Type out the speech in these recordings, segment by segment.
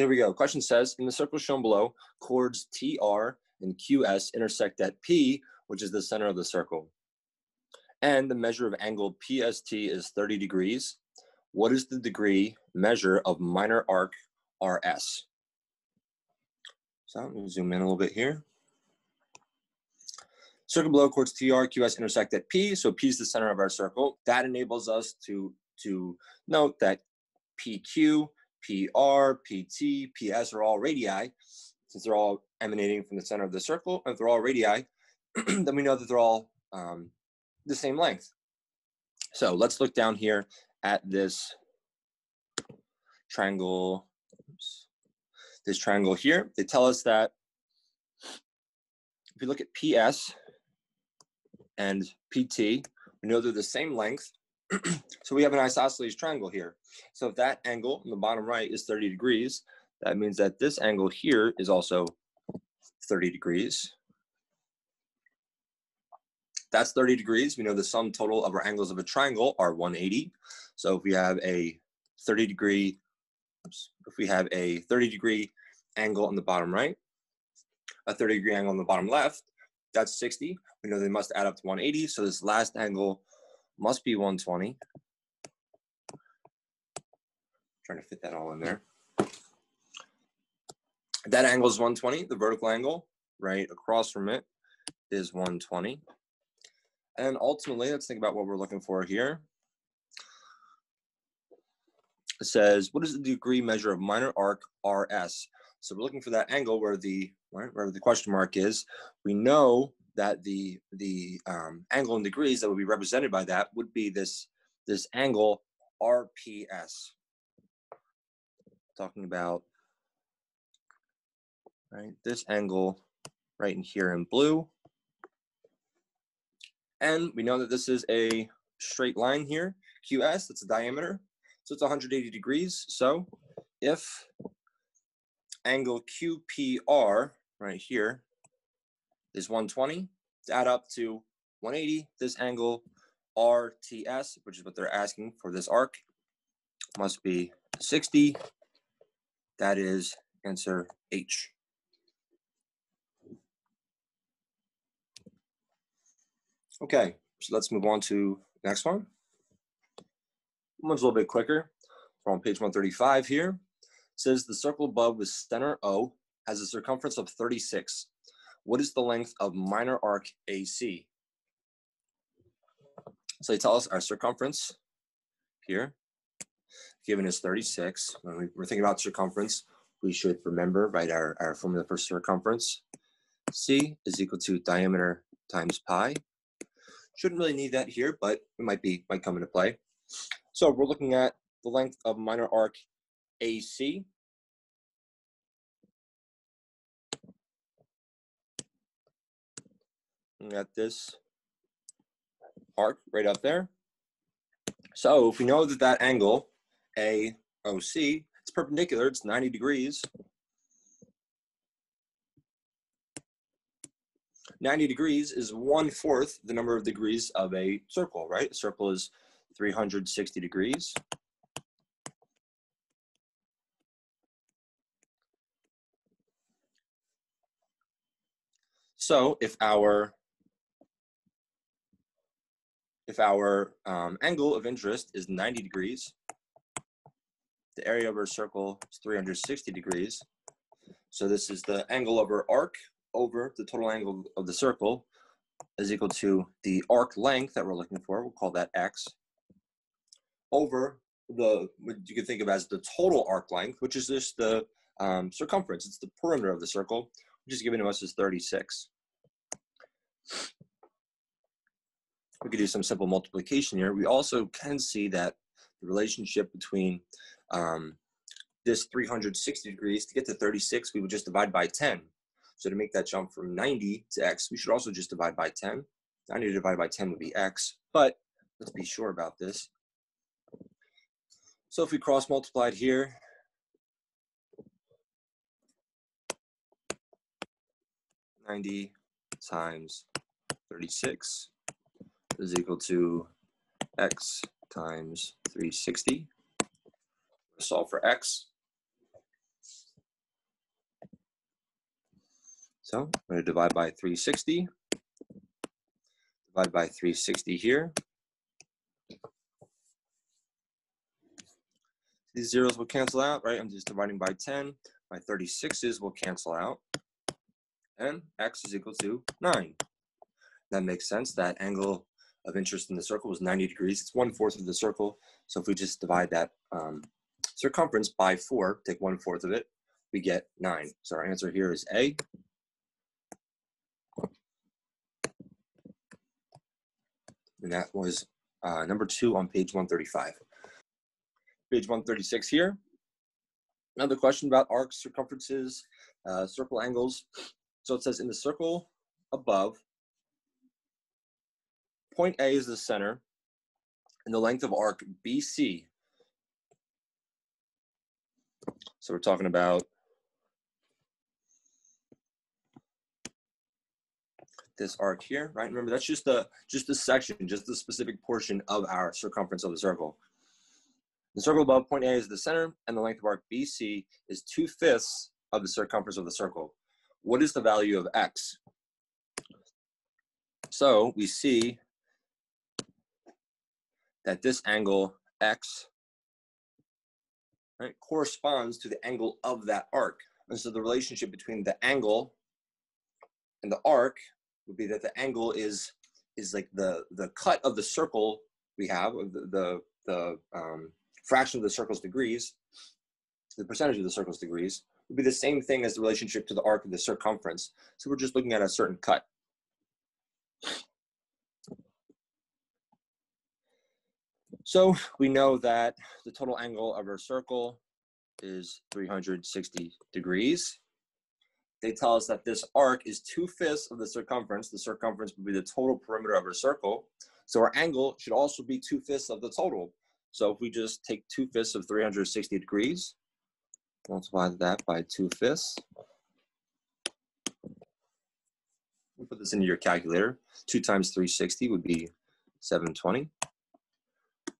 There we go. Question says, in the circle shown below, chords TR and QS intersect at P, which is the center of the circle. And the measure of angle PST is 30 degrees. What is the degree measure of minor arc RS? So I'm going to zoom in a little bit here. Circle below, chords TR, QS intersect at P, so P is the center of our circle. That enables us to note that PQ, PR, PT, PS are all radii, since they're all emanating from the center of the circle. If they're all radii, then we know that they're all the same length. So let's look down here at this triangle. Oops. This triangle here. They tell us that if you look at PS and PT, we know they're the same length. So we have an isosceles triangle here. So if that angle in the bottom right is 30 degrees, that means that this angle here is also 30 degrees. That's 30 degrees. We know the sum total of our angles of a triangle are 180. So if we have a 30 degree angle on the bottom right, a 30 degree angle on the bottom left, that's 60. We know they must add up to 180. So this last angle must be 120. I'm trying to fit that all in there. That angle is 120. The vertical angle right across from it is 120. And ultimately, let's think about what we're looking for here. It says, what is the degree measure of minor arc RS? So we're looking for that angle where the question mark is. We know that the angle in degrees that would be represented by that would be this angle RPS. Talking about this angle right in here in blue. And we know that this is a straight line here, QS, that's a diameter. So it's 180 degrees. So if angle QPR right here is 120, to add up to 180, this angle RTS, which is what they're asking for this arc, must be 60. That is answer H. Okay, so let's move on to the next one. One's a little bit quicker. We're on page 135 here. It says the circle above with center O has a circumference of 36. What is the length of minor arc AC? So they tell us our circumferance here, given is 36. When we're thinking about circumference, we should remember, right, our formula for circumference. C is equal to diameter times pi. Shouldn't really need that here, but it might come into play. So we're looking at the length of minor arc AC. Looking at this arc right up there. So if we know that that angle AOC, it's perpendicular, it's 90 degrees. 90 degrees is 1/4 the number of degrees of a circle, right? A circle is 360 degrees. So if our angle of interest is 90 degrees, the area of our circle is 360 degrees. So this is the angle of our arc over the total angle of the circle is equal to the arc length that we're looking for. We'll call that X over what you can think of as the total arc length, which is just the circumference. It's the perimeter of the circle, which is given to us as 36. We could do some simple multiplication here. We also can see that the relationship between this 360 degrees to get to 36, we would just divide by 10. So to make that jump from 90 to X, we should also just divide by 10. 90 divided by 10 would be X, but let's be sure about this. So if we cross multiplied here, (90) times 36 is equal to X times 360. Solve for X. So I'm going to divide by 360. Divide by 360 here. These zeros will cancel out, right? I'm just dividing by 10. My 36s will cancel out. And x is equal to 9. That makes sense. That angle of interest in the circle was 90 degrees. It's 1/4 of the circle. So if we just divide that circumference by 4, take 1/4 of it, we get 9. So our answer here is A. And that was number 2 on page 135. Page 136 here. Another question about arcs, circumferences, circle angles. So it says in the circle above, point A is the center, and the length of arc BC. So we're talking about this arc here, right? Remember, that's just the section, just the specific portion of our circumference of the circle. The circle above, point A is the center, and the length of arc BC is 2/5 of the circumference of the circle. What is the value of x? So we see that this angle x, right, corresponds to the angle of that arc. And so the relationship between the angle and the arc would be that the angle is like the cut of the circle we have, the fraction of the circle's degrees, the percentage of the circle's degrees, would be the same thing as the relationship to the arc of the circumference. So we're just looking at a certain cut. So we know that the total angle of our circle is 360 degrees. They tell us that this arc is 2/5 of the circumference. The circumference would be the total perimeter of our circle. So our angle should also be 2/5 of the total. So if we just take 2/5 of 360 degrees, multiply that by 2/5. We'll put this into your calculator. 2 times 360 would be 720.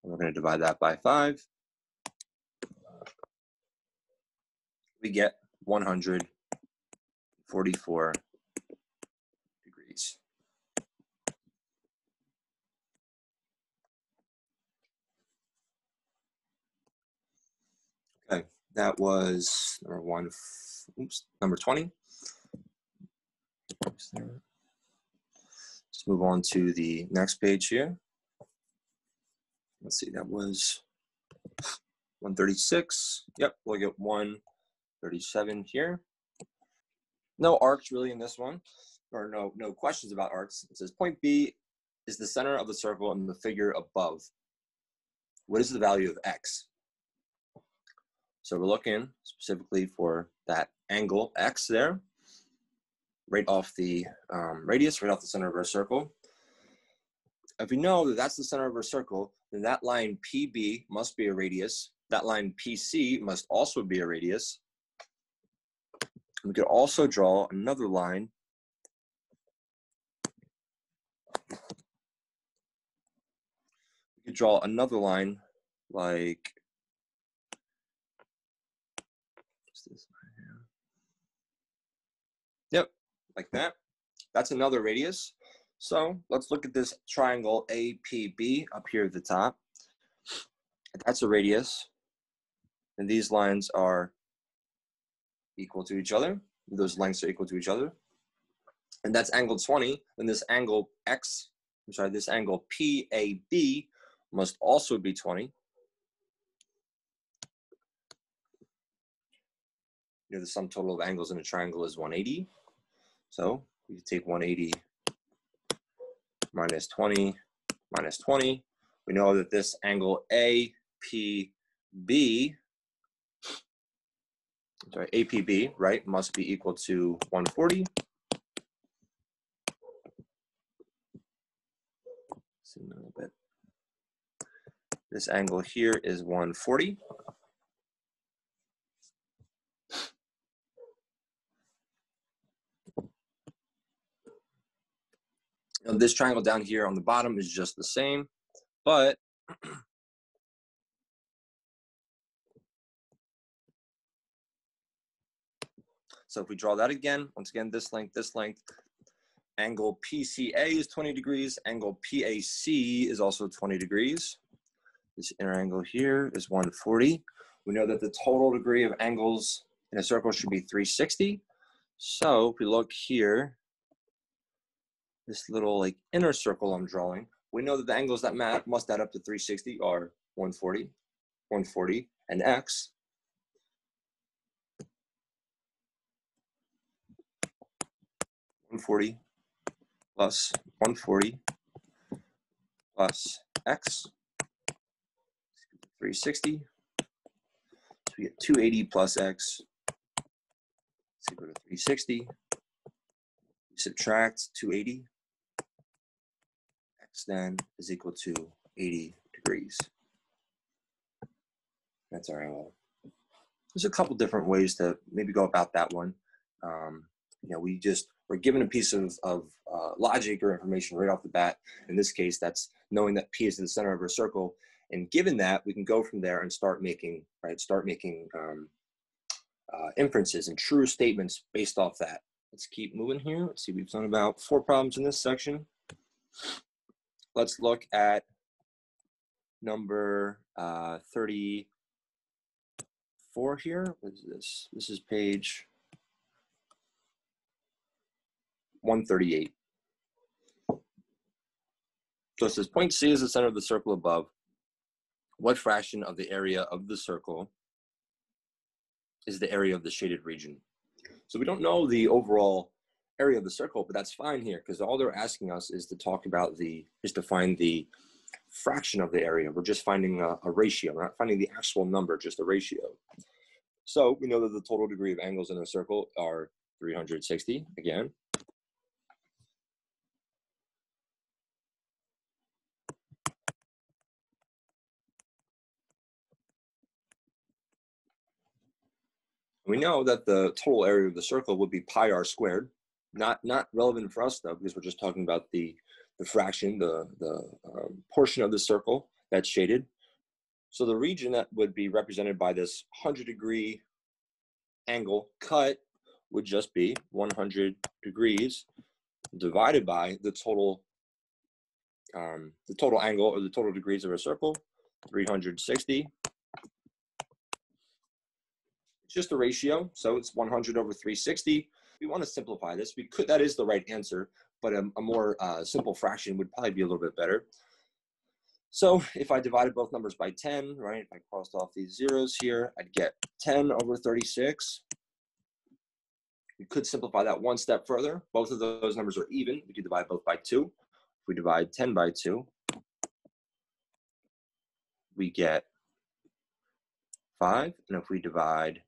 We're going to divide that by 5. We get 144 degrees. Okay, that was number 1, oops, number 20. Let's move on to the next page here. Let's see, that was 136. Yep, we'll get 137 here. No arcs really in this one, or no questions about arcs. It says point B is the center of the circle in the figure above. What is the value of x? So we're looking specifically for that angle x there, right off the radius, right off the center of our circle. If we know that that's the center of our circle, then that line PB must be a radius. That line PC must also be a radius. We could also draw another line like what's this line here? Yep, like that. That's another radius. So let's look at this triangle APB up here at the top. That's a radius. And these lines are equal to each other. Those lengths are equal to each other. And that's angle 20. And this angle X, I'm sorry, this angle PAB must also be 20. You know, the sum total of angles in a triangle is 180. So we can take 180. Minus 20, minus 20. We know that this angle APB, right, must be equal to 140. Zoom in a little bit. This angle here is 140. Now, this triangle down here on the bottom is just the same, but So if we draw that again, once again, this length, angle PCA is 20 degrees, angle PAC is also 20 degrees. This inner angle here is 140. We know that the total degree of angles in a circle should be 360. So if we look here, this little like inner circle I'm drawing, we know that the angles that must add up to 360 are 140, 140, and X. +140 + X, 360. So we get 280 + X is equal to 360. We subtract 280. X then is equal to 80 degrees. That's our angle. There's a couple different ways to maybe go about that one. You know, we're given a piece of logic or information right off the bat. In this case, that's knowing that P is the center of our circle. And given that, we can go from there and start making, inferences and true statements based off that. Let's keep moving here. Let's see, we've done about 4 problems in this section. Let's look at number 34 here. What is this? This is page 138. So it says point C is the center of the circle above. What fraction of the area of the circle is the area of the shaded region? So we don't know the overall area of the circle, but that's fine here because all they're asking us is to talk about to find the fraction of the area. We're just finding a ratio. We're not finding the actual number, just a ratio. So we know that the total degree of angles in a circle are 360 again. We know that the total area of the circle would be pi r squared. Not relevant for us though, because we're just talking about the fraction, the portion of the circle that's shaded. So the region that would be represented by this 100-degree angle cut would just be 100 degrees divided by the total angle or the total degrees of a circle, 360. Just a ratio, so it's 100/360. We want to simplify this. We could, that is the right answer, but a more simple fraction would probably be a little bit better. So if I divided both numbers by 10, right, if I crossed off these zeros here, I'd get 10/36. We could simplify that one step further. Both of those numbers are even. We could divide both by 2. If we divide 10 by 2, we get 5, and if we divide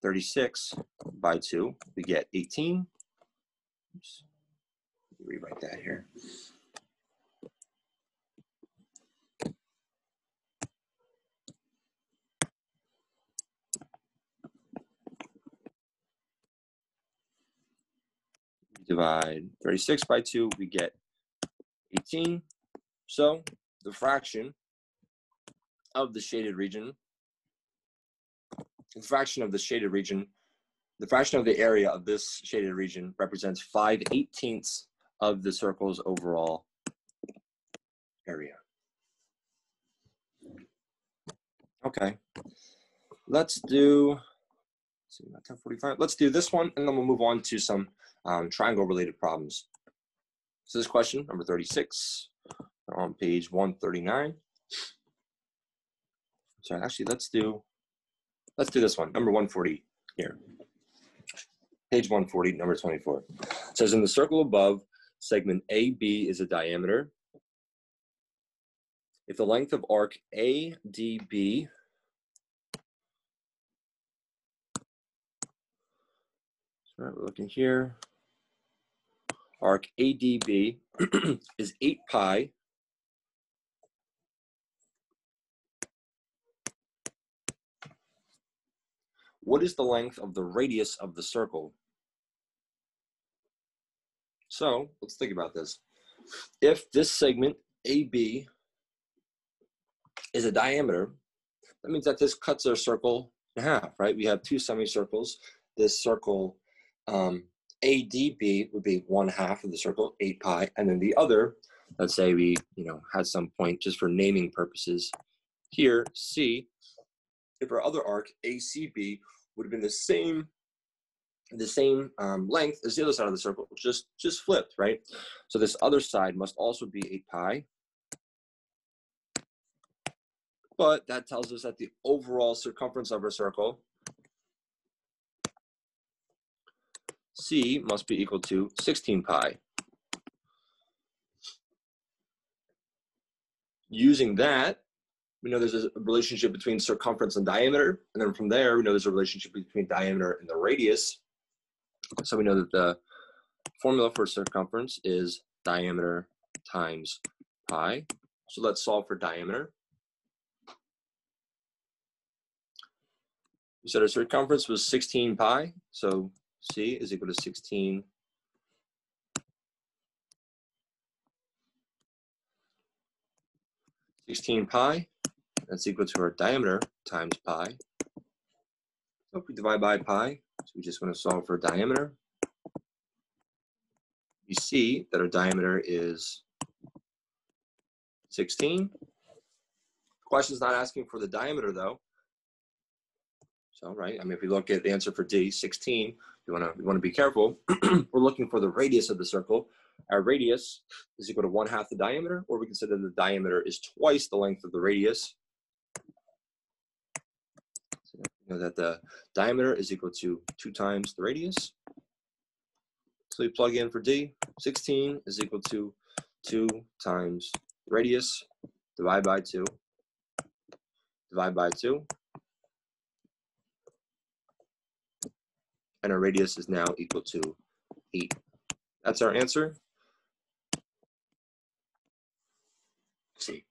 36 by 2, we get 18. Oops. Let me rewrite that here. Divide 36 by 2, we get 18. So the fraction of the shaded region, the fraction of the area of this shaded region represents 5/18 of the circle's overall area. Okay, let's do, see, 10:45. Let's do this one, and then we'll move on to some triangle-related problems. So this question, number 36, on page 139. Sorry, actually, let's do this one, number 140 here. Page 140, number 24. It says, in the circle above, segment AB is a diameter. If the length of arc ADB we're looking here. Arc ADB is 8 pi. What is the length of the radius of the circle? So let's think about this. If this segment AB is a diameter, that means that this cuts our circle in half, right? We have 2 semicircles. this circle, ADB would be 1/2 of the circle, 8 pi, and then the other, let's say we, had some point just for naming purposes here, C, if our other arc, ACB, would have been the same length as the other side of the circle, just flipped, right? So this other side must also be 8 pi, but that tells us that the overall circumference of our circle, C, must be equal to 16 pi. Using that, we know there's a relationship between circumference and diameter, and then from there, we know there's a relationship between diameter and the radius. So we know that the formula for circumference is diameter times pi. So let's solve for diameter. We said our circumference was 16 pi, so C is equal to 16 pi, that's equal to our diameter times pi. So if we divide by pi, so we just want to solve for diameter. We see that our diameter is 16. The question's not asking for the diameter though. So, right, I mean, if we look at the answer for D, 16, you want to be careful. We're looking for the radius of the circle. Our radius is equal to 1/2 the diameter, or we consider the diameter is twice the length of the radius. So you know that the diameter is equal to 2 times the radius. So we plug in for D, 16 is equal to 2 times the radius, divide by 2. And our radius is now equal to 8. That's our answer. C.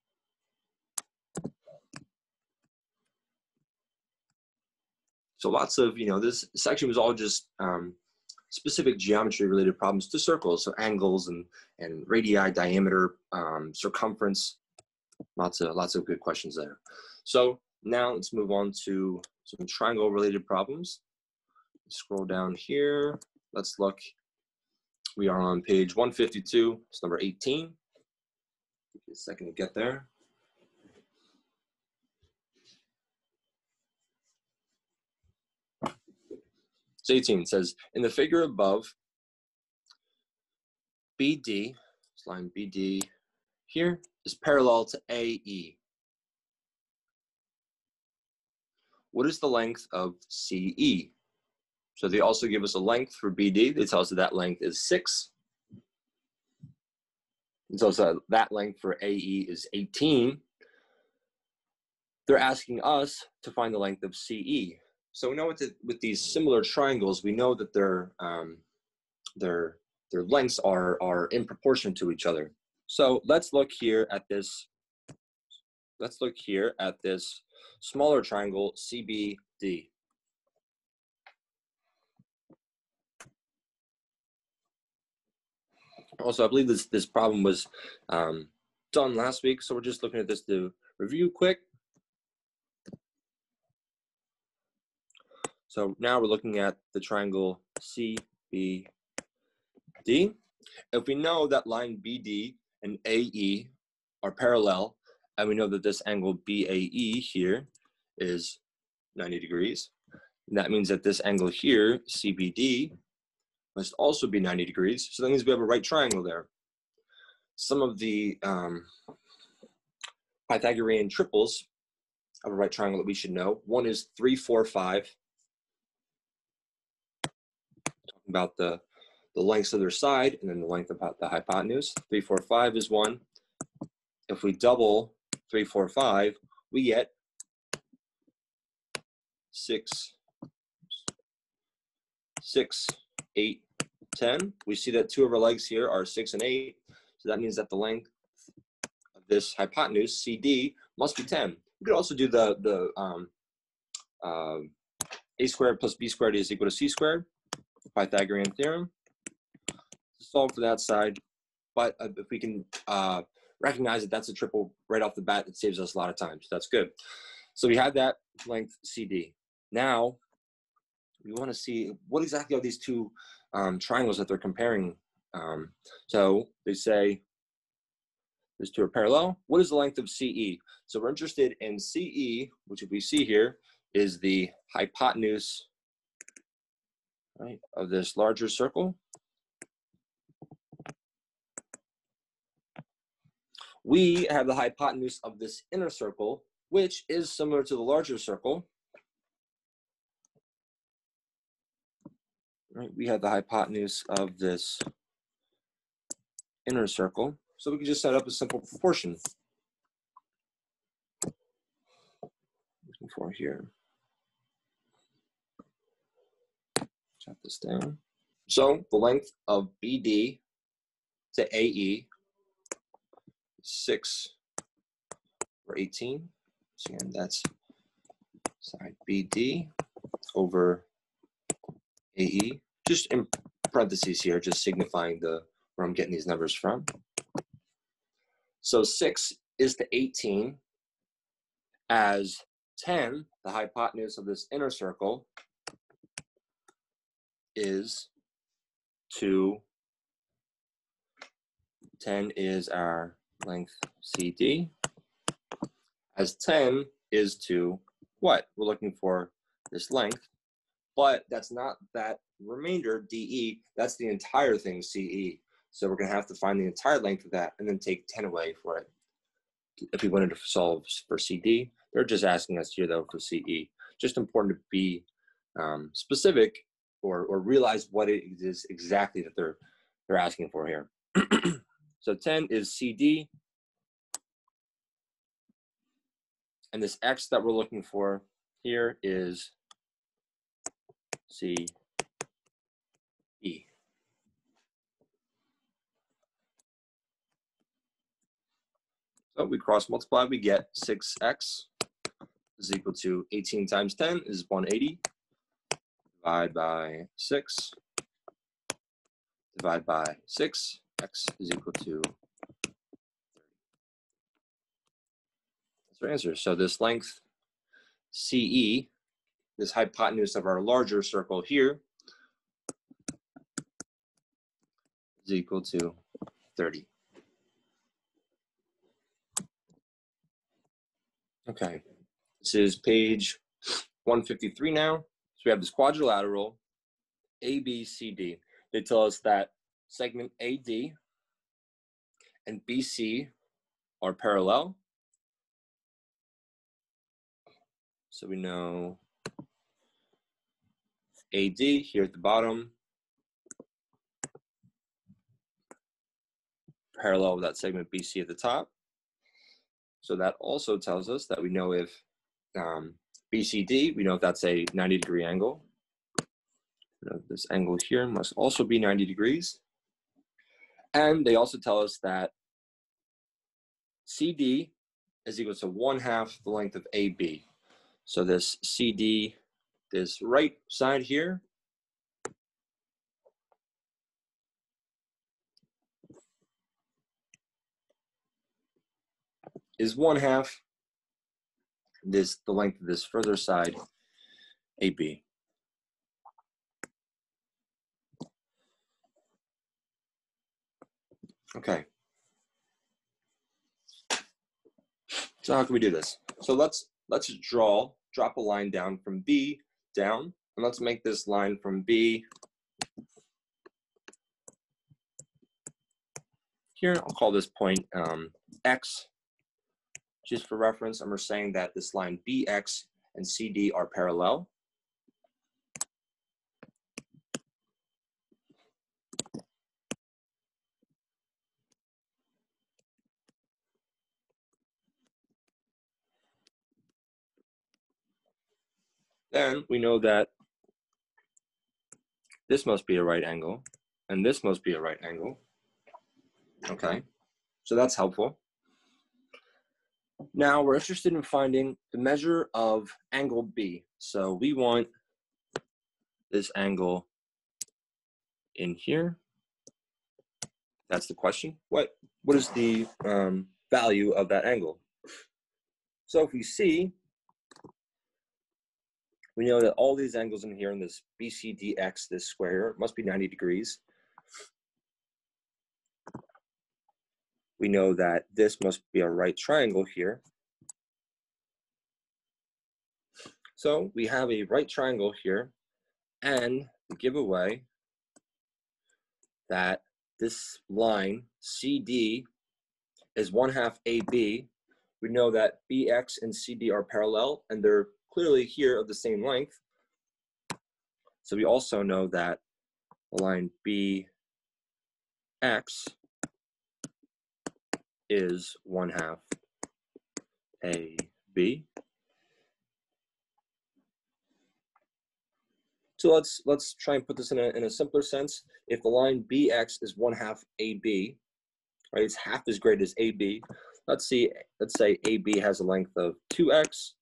So lots of, this section was all just specific geometry related problems to circles. So angles and radii, diameter, circumference, lots of good questions there. So now let's move on to some triangle related problems. Scroll down here, let's look. We are on page 152, it's number 18. Give you a second to get there. It's 18, it says, in the figure above, BD, this line BD here, is parallel to AE. What is the length of CE? So they also give us a length for BD. They tell us that length is 6. It tells us that length for AE is 18. They're asking us to find the length of CE. So we know with these similar triangles, we know that their lengths are in proportion to each other. So let's look here at this. Let's look here at this smaller triangle CBD. Also, I believe this problem was done last week, so we're just looking at this to review quick. So now we're looking at the triangle CBD. If we know that line BD and AE are parallel, and we know that this angle BAE here is 90 degrees, and that means that this angle here, CBD, must also be 90 degrees, so that means we have a right triangle there. Some of the Pythagorean triples of a right triangle that we should know, one is 3, 4, 5. Talking about the lengths of their side and then the length of the hypotenuse. 3, 4, 5 is one. If we double 3, 4, 5, we get 6, 8, 10. We see that two of our legs here are 6 and 8. So that means that the length of this hypotenuse, CD, must be 10. We could also do the A squared plus B squared is equal to C squared, Pythagorean theorem. Solve for that side. But if we can recognize that that's a triple right off the bat, it saves us a lot of time. So that's good. So we have that length CD. Now we want to see what exactly are these two triangles that they're comparing. So they say these two are parallel. What is the length of CE? So we're interested in CE, which if we see here is the hypotenuse, right, of this larger circle. We have the hypotenuse of this inner circle, which is similar to the larger circle. Right, we have the hypotenuse of this inner circle. So we can just set up a simple proportion. Looking for here. Jot this down. So the length of BD to AE 6/18. So again, that's side BD over AE. Just in parentheses here, just signifying the where I'm getting these numbers from. So 6:18 as 10, the hypotenuse of this inner circle, is 2. 10 is our length CD, as 10 is to what? We're looking for this length, but that's not that remainder DE, that's the entire thing CE. So we're gonna have to find the entire length of that and then take 10 away for it. If we wanted to solve for CD, they're just asking us here though for CE. Just important to be specific or realize what it is exactly that they're asking for here. So 10 is CD, and this X that we're looking for here is CE. So we cross multiply, we get 6X is equal to 18 times 10 is 180, divide by 6, divide by 6. X is equal to 30. That's our answer. So this length CE, this hypotenuse of our larger circle here, is equal to 30. Okay, this is page 153 now. So we have this quadrilateral ABCD. They tell us that segment AD and BC are parallel. So we know AD here at the bottom, parallel with that segment BC at the top. So that also tells us that we know if BCD, we know if that's a 90-degree angle. This angle here must also be 90 degrees. And they also tell us that CD is equal to 1/2 the length of AB. So this CD, this right side here, is 1/2 this, the length of this further side, AB. Okay, so how can we do this? So let's draw, drop a line down from B down, and let's make this line from B here. I'll call this point X, just for reference, and we're saying that this line BX and CD are parallel. Then we know that this must be a right angle, and this must be a right angle. Okay, so that's helpful. Now we're interested in finding the measure of angle B. So we want this angle in here. That's the question. What is the value of that angle? So if we see we know that all these angles in here in this BCDX, this square, must be 90 degrees. We know that this must be a right triangle here. So we have a right triangle here, and the giveaway that this line CD is 1/2 AB. We know that BX and CD are parallel, and they're clearly here of the same length. So we also know that the line BX is 1/2 AB. So let's try and put this in a simpler sense. If the line BX is 1/2 AB, right, it's half as great as AB. Let's say AB has a length of 2x.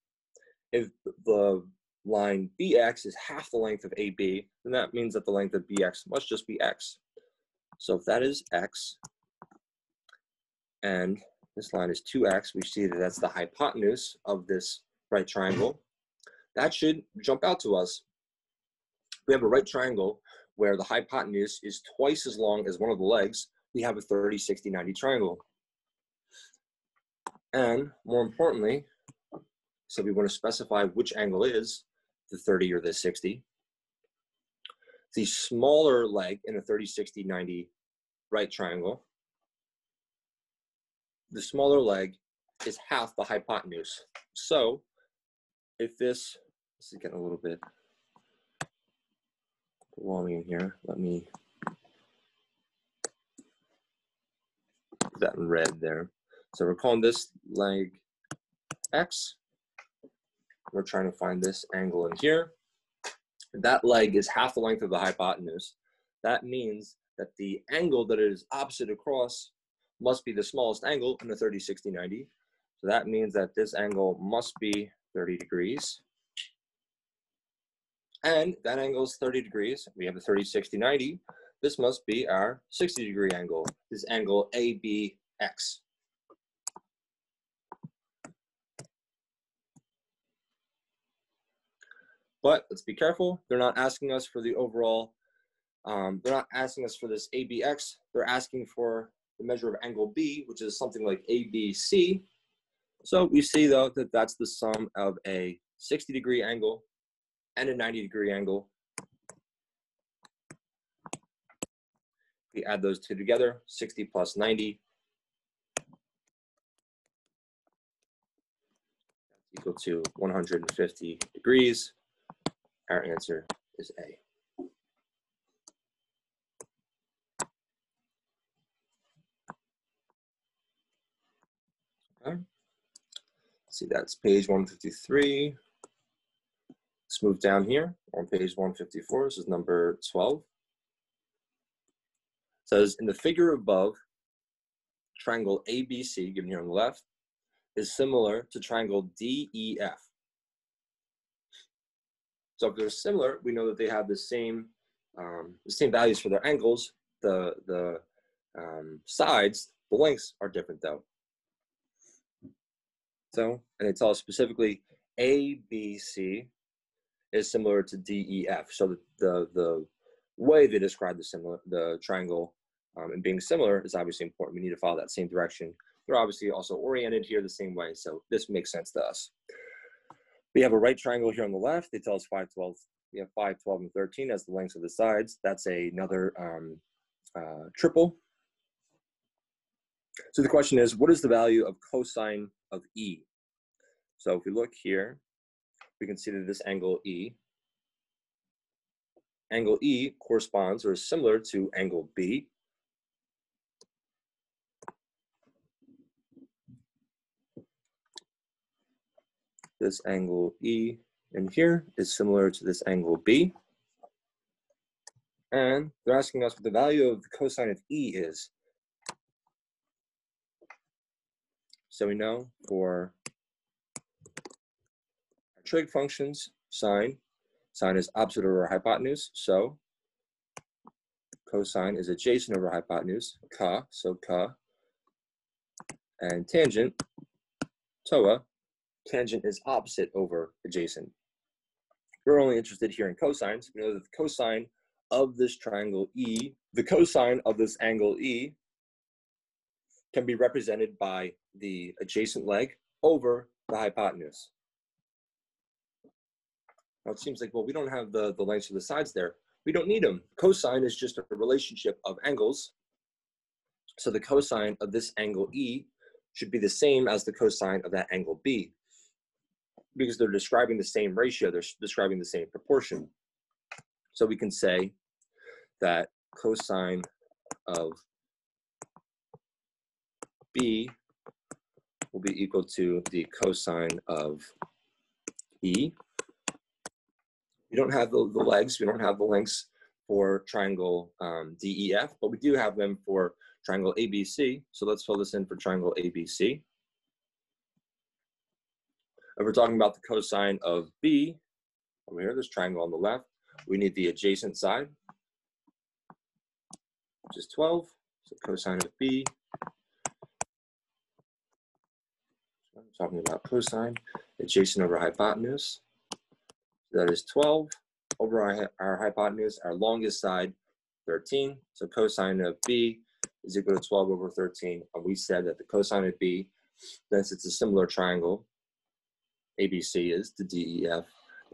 If the line BX is half the length of AB, then that means that the length of BX must just be x. So if that is x, and this line is 2x, we see that that's the hypotenuse of this right triangle. That should jump out to us. We have a right triangle where the hypotenuse is twice as long as one of the legs. We have a 30, 60, 90 triangle. And more importantly, so we want to specify which angle is the 30 or the 60. The smaller leg in a 30, 60, 90 right triangle, the smaller leg is half the hypotenuse. So if this is getting a little bit wallowing in here, let me put that in red there. So we're calling this leg X. We're trying to find this angle in here. That leg is half the length of the hypotenuse. That means that the angle that it is opposite across must be the smallest angle in the 30, 60, 90. So that means that this angle must be 30 degrees. And that angle is 30 degrees. We have a 30, 60, 90. This must be our 60 degree angle, this angle ABX. But let's be careful. They're not asking us for the overall, they're not asking us for this ABX. They're asking for the measure of angle B, which is something like ABC. So we see, though, that that's the sum of a 60 degree angle and a 90 degree angle. We add those two together, 60 plus 90 equal to 150 degrees. Our answer is A. Okay. Let's see, that's page 153. Let's move down here on page 154. This is number 12. It says, in the figure above, triangle ABC, given here on the left, is similar to triangle DEF. So if they're similar, we know that they have the same values for their angles. The sides, the lengths are different though. So, and they tell us specifically ABC is similar to DEF. So the way they describe the triangle and being similar is obviously important. We need to follow that same direction. They're obviously also oriented here the same way, so this makes sense to us. We have a right triangle here on the left. They tell us 5, 12. We have 5, 12, and 13 as the lengths of the sides. That's another triple. So the question is, what is the value of cosine of E? So if we look here, we can see that this angle E. Angle E corresponds or is similar to angle B. This angle E in here is similar to this angle B. And they're asking us what the value of the cosine of E is. So we know for our trig functions, sine is opposite over hypotenuse, so cosine is adjacent over hypotenuse, ca, so ca, and tangent, toa, tangent is opposite over adjacent. We're only interested here in cosines. We know that the cosine of this triangle E, the cosine of this angle E, can be represented by the adjacent leg over the hypotenuse. Now it seems like, well, we don't have the lengths of the sides there. We don't need them. Cosine is just a relationship of angles. So the cosine of this angle E should be the same as the cosine of that angle B, because they're describing the same ratio, they're describing the same proportion. So we can say that cosine of B will be equal to the cosine of E. We don't have the legs, we don't have the lengths for triangle DEF, but we do have them for triangle ABC. So let's fill this in for triangle ABC. If we're talking about the cosine of B, over here, this triangle on the left, we need the adjacent side, which is 12. So cosine of B, so I'm talking about cosine, adjacent over hypotenuse. That is 12 over our hypotenuse, our longest side, 13. So cosine of B is equal to 12 over 13. And we said that the cosine of B, since it's a similar triangle, ABC is to DEF,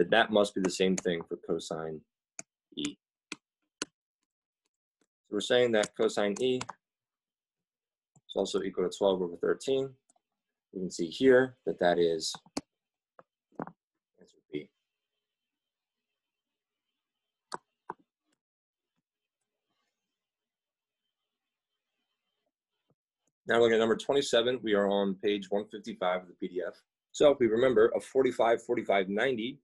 that must be the same thing for cosine E. So we're saying that cosine E is also equal to 12 over 13. You can see here that that is answer B. Now we're looking at number 27. We are on page 155 of the PDF. So if we remember, a 45, 45, 90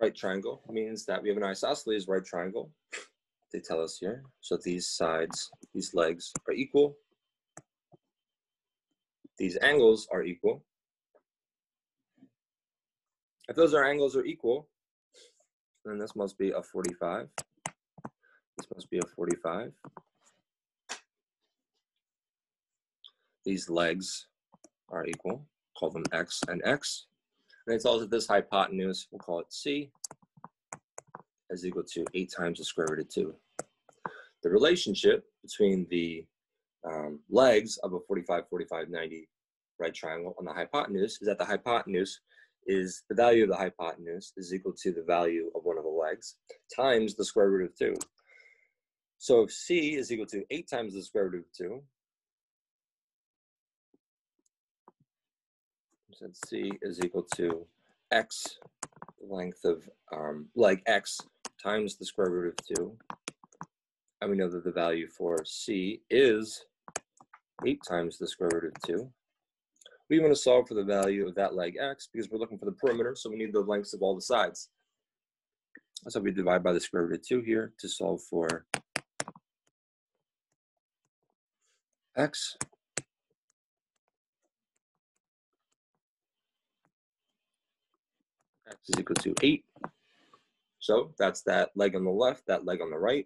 right triangle means that we have an isosceles right triangle, they tell us here. So these sides, these legs are equal. These angles are equal. If those are angles are equal, then this must be a 45. This must be a 45. These legs are equal. Call them X and X. And it tells us that this hypotenuse, we'll call it C, is equal to 8 times the square root of 2. The relationship between the legs of a 45, 45, 90 right triangle and the hypotenuse is that the hypotenuse is the value of the hypotenuse is equal to the value of one of the legs times the square root of 2. So if C is equal to 8 times the square root of 2, since C is equal to X, the length of leg X times the square root of 2, and we know that the value for C is 8 times the square root of 2. We want to solve for the value of that leg X because we're looking for the perimeter, so we need the lengths of all the sides. So we divide by the square root of 2 here to solve for X. X is equal to 8. So that's that leg on the left, that leg on the right.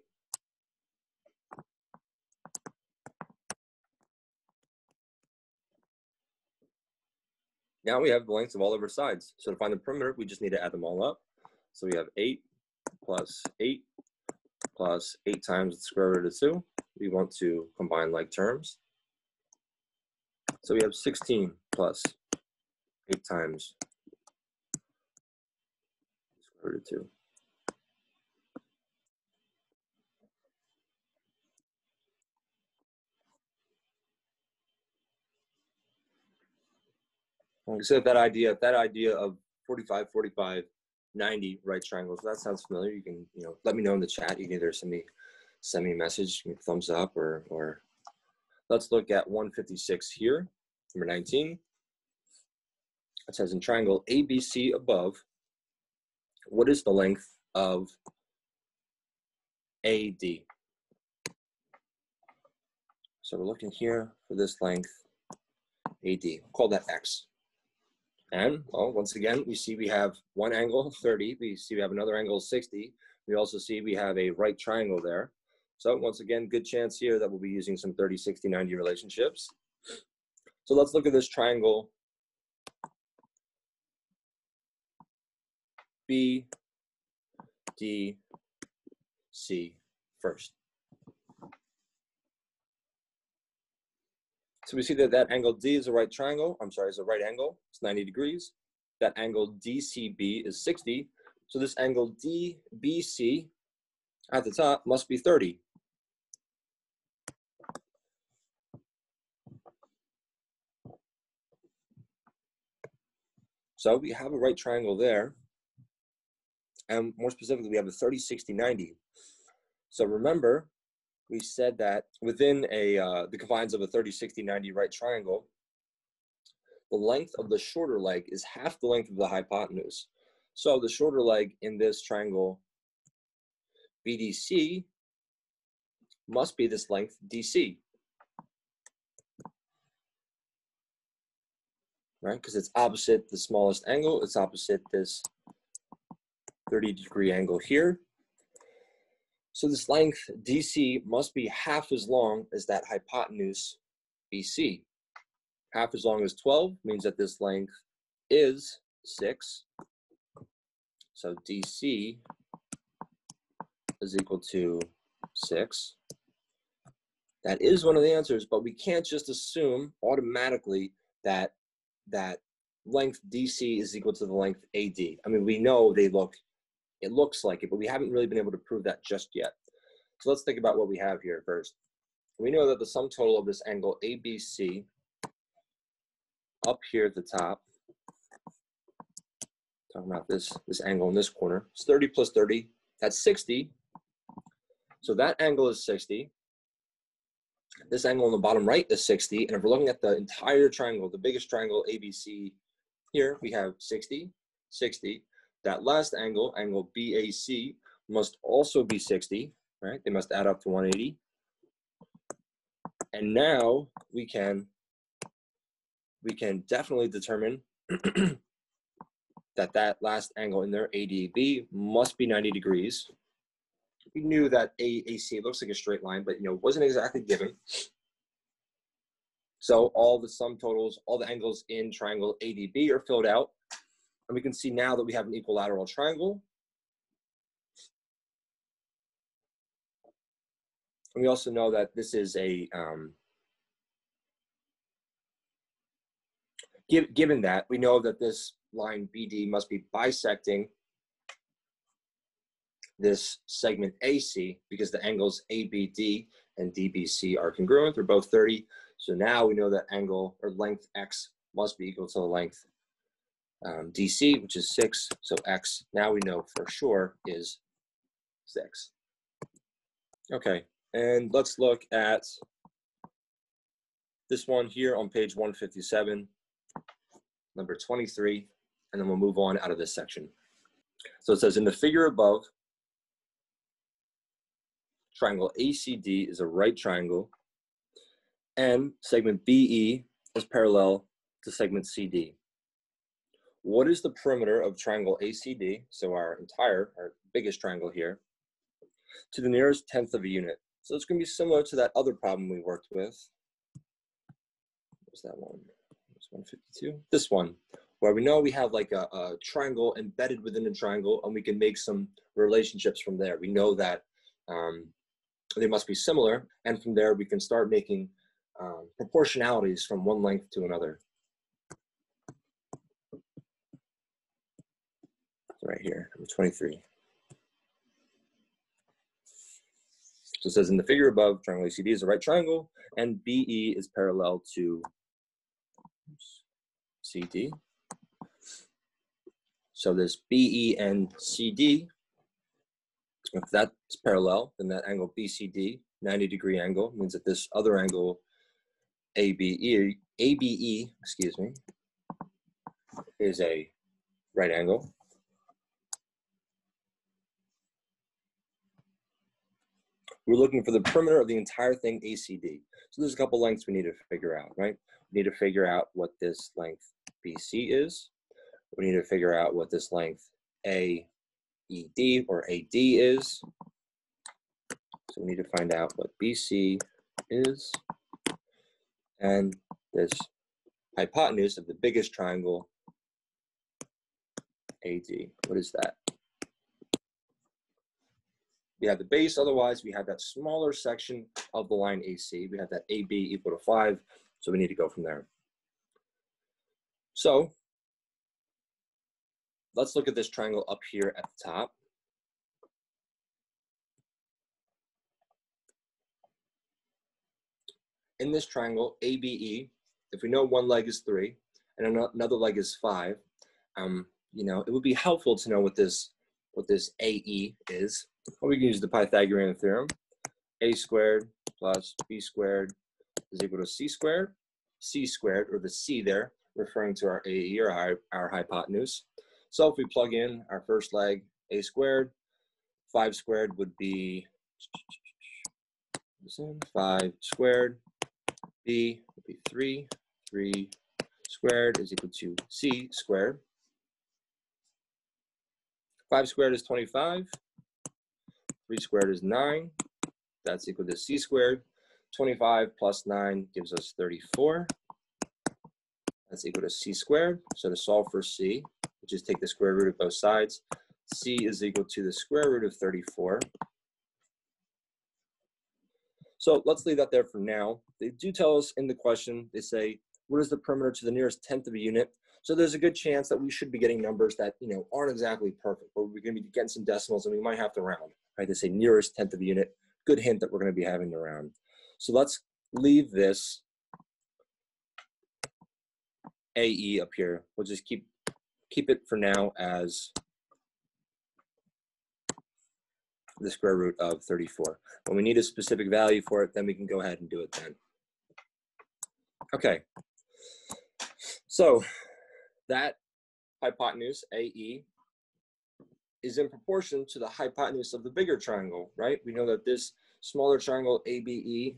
Now we have the lengths of all of our sides. So to find the perimeter, we just need to add them all up. So we have 8 plus 8 plus 8 times the square root of 2. We want to combine like terms. So we have 16 plus 8 times the square root of 2. So that idea of 45, 45, 90 right triangles, that sounds familiar. You can, let me know in the chat. You can either send me a message, thumbs up, or let's look at 156 here, number 19. It says in triangle ABC above, what is the length of AD? So we're looking here for this length, AD. We'll call that X. And, well, once again, we see we have one angle, 30. We see we have another angle, 60. We also see we have a right triangle there. So once again, good chance here that we'll be using some 30, 60, 90 relationships. So let's look at this triangle BDC first. So we see that that angle D is a right triangle. I'm sorry, is a right angle. It's 90 degrees. That angle DCB is 60. So this angle DBC at the top must be 30. So we have a right triangle there. And more specifically, we have a 30, 60, 90. So remember, we said that within the confines of a 30, 60, 90 right triangle, the length of the shorter leg is half the length of the hypotenuse. So the shorter leg in this triangle BDC must be this length DC, right? Because it's opposite the smallest angle, it's opposite this 30-degree angle here. So this length DC must be half as long as that hypotenuse BC. Half as long as 12 means that this length is 6. So DC is equal to 6. That is one of the answers, but we can't just assume automatically that that length DC is equal to the length AD. I mean, we know it looks like it, but we haven't really been able to prove that just yet. So let's think about what we have here first. We know that the sum total of this angle ABC up here at the top, talking about this angle in this corner, it's 30 plus 30, that's 60. So that angle is 60. This angle on the bottom right is 60. And if we're looking at the entire triangle, the biggest triangle ABC here, we have 60, 60. That last angle, angle BAC, must also be 60, right? They must add up to 180. And now we can definitely determine that last angle in there, ADB, must be 90 degrees. We knew that AAC looks like a straight line, but wasn't exactly given. So all the sum totals, all the angles in triangle ADB are filled out. And we can see now that we have an equilateral triangle. And we also know that this is a, given that, we know that this line BD must be bisecting this segment AC because the angles ABD and DBC are congruent, they're both 30. So now we know that angle or length X must be equal to the length DC, which is 6, so X, now we know for sure, is 6. Okay, and let's look at this one here on page 157, number 23, and then we'll move on out of this section. So it says, in the figure above, triangle ACD is a right triangle, and segment BE is parallel to segment CD. What is the perimeter of triangle ACD, so our biggest triangle here, to the nearest tenth of a unit? So it's going to be similar to that other problem we worked with. What's that one? It's 152. This one, where we know we have like a triangle embedded within a triangle, and we can make some relationships from there. We know that they must be similar, and from there we can start making proportionalities from one length to another. Right here, number 23. So it says, in the figure above, triangle ACD is a right triangle, and BE is parallel to CD. So this BE and CD, if that's parallel, then that angle BCD, 90-degree angle, means that this other angle ABE, excuse me, is a right angle. We're looking for the perimeter of the entire thing ACD. So there's a couple lengths we need to figure out, right? We need to figure out what this length BC is. We need to figure out what this length AED or AD is. So we need to find out what BC is. And this hypotenuse of the biggest triangle, AD. What is that? We have the base, otherwise we have that smaller section of the line AC. We have that AB equal to 5, so we need to go from there. So let's look at this triangle up here at the top. In this triangle, ABE, if we know one leg is 3 and another leg is 5, you know, it would be helpful to know what this AE is. Or we can use the Pythagorean theorem. A squared plus B squared is equal to C squared. C squared, or the C there, referring to our AE or our hypotenuse. So if we plug in our first leg, A squared, 5 squared would be 5 squared. B would be 3. 3 squared is equal to C squared. 5 squared is 25. 3 squared is 9. That's equal to C squared. 25 plus 9 gives us 34. That's equal to C squared. So to solve for C, we just take the square root of both sides. C is equal to the square root of 34. So let's leave that there for now. They do tell us in the question, they say, what is the perimeter to the nearest 10th of a unit? So there's a good chance that we should be getting numbers that, you know, aren't exactly perfect, but we're going to be getting some decimals and we might have to round, right? They say nearest 10th of a unit, good hint that we're going to be having to round. So let's leave this AE up here. We'll just keep it for now as the square root of 34. When we need a specific value for it, then we can go ahead and do it then. Okay, so that hypotenuse, AE, is in proportion to the hypotenuse of the bigger triangle, right? We know that this smaller triangle, ABE,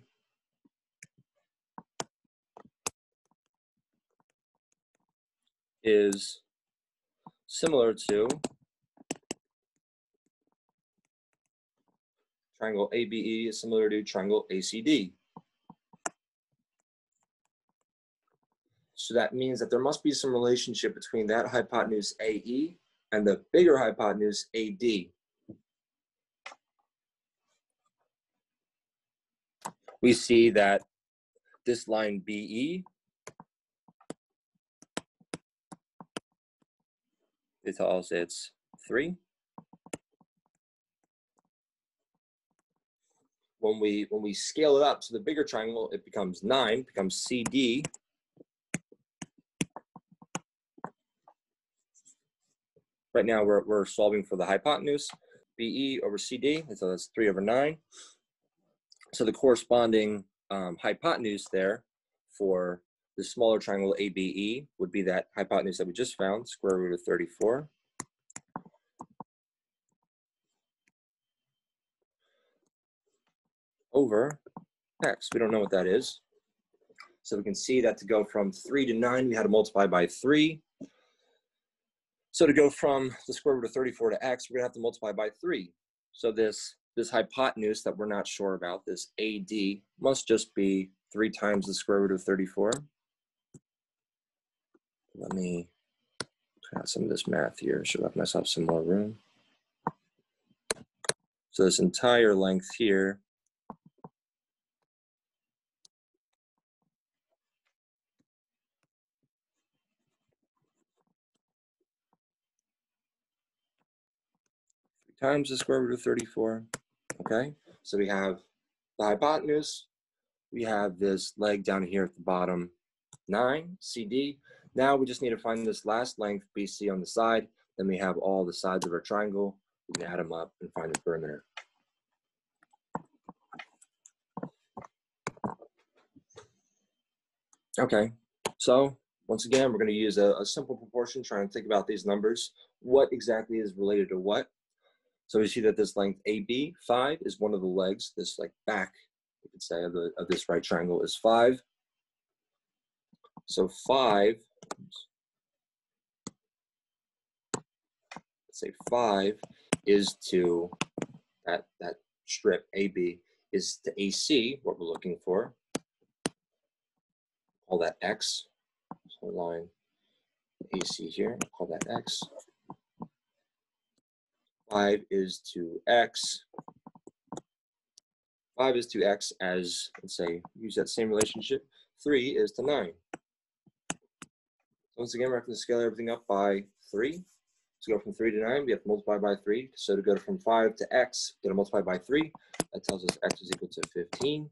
is similar to triangle ABE is similar to triangle ACD. So that means that there must be some relationship between that hypotenuse AE and the bigger hypotenuse AD. We see that this line BE, they tell us it's 3. When we scale it up to the bigger triangle, it becomes 9, becomes CD. Right now we're solving for the hypotenuse, BE over CD, and so that's 3/9. So the corresponding hypotenuse there for the smaller triangle ABE would be that hypotenuse that we just found, square root of 34. Over x. We don't know what that is. So we can see that to go from 3 to 9, we had to multiply by 3. So to go from the square root of 34 to x, we're going to have to multiply by 3. So this hypotenuse that we're not sure about, this AD, must just be 3 times the square root of 34. Let me try out some of this math here. Should left myself some more room. So this entire length here times the square root of 34, okay? So we have the hypotenuse, we have this leg down here at the bottom, 9, CD. Now we just need to find this last length, BC, on the side. Then we have all the sides of our triangle. We can add them up and find the perimeter. Okay, so once again, we're going to use a simple proportion, trying to think about these numbers. What exactly is related to what? So we see that this length AB, 5, is one of the legs. This like back, you could say, of this right triangle is 5. So 5, let's say 5 is to that strip AB is the AC, what we're looking for. Call that X. So line AC here, call that X. 5 is to X. 5 is to X as, let's say, use that same relationship. 3 is to 9. Once again, we're going to scale everything up by 3. To go from 3 to 9, we have to multiply by 3. So to go from 5 to X, we're going to multiply by 3. That tells us X is equal to 15.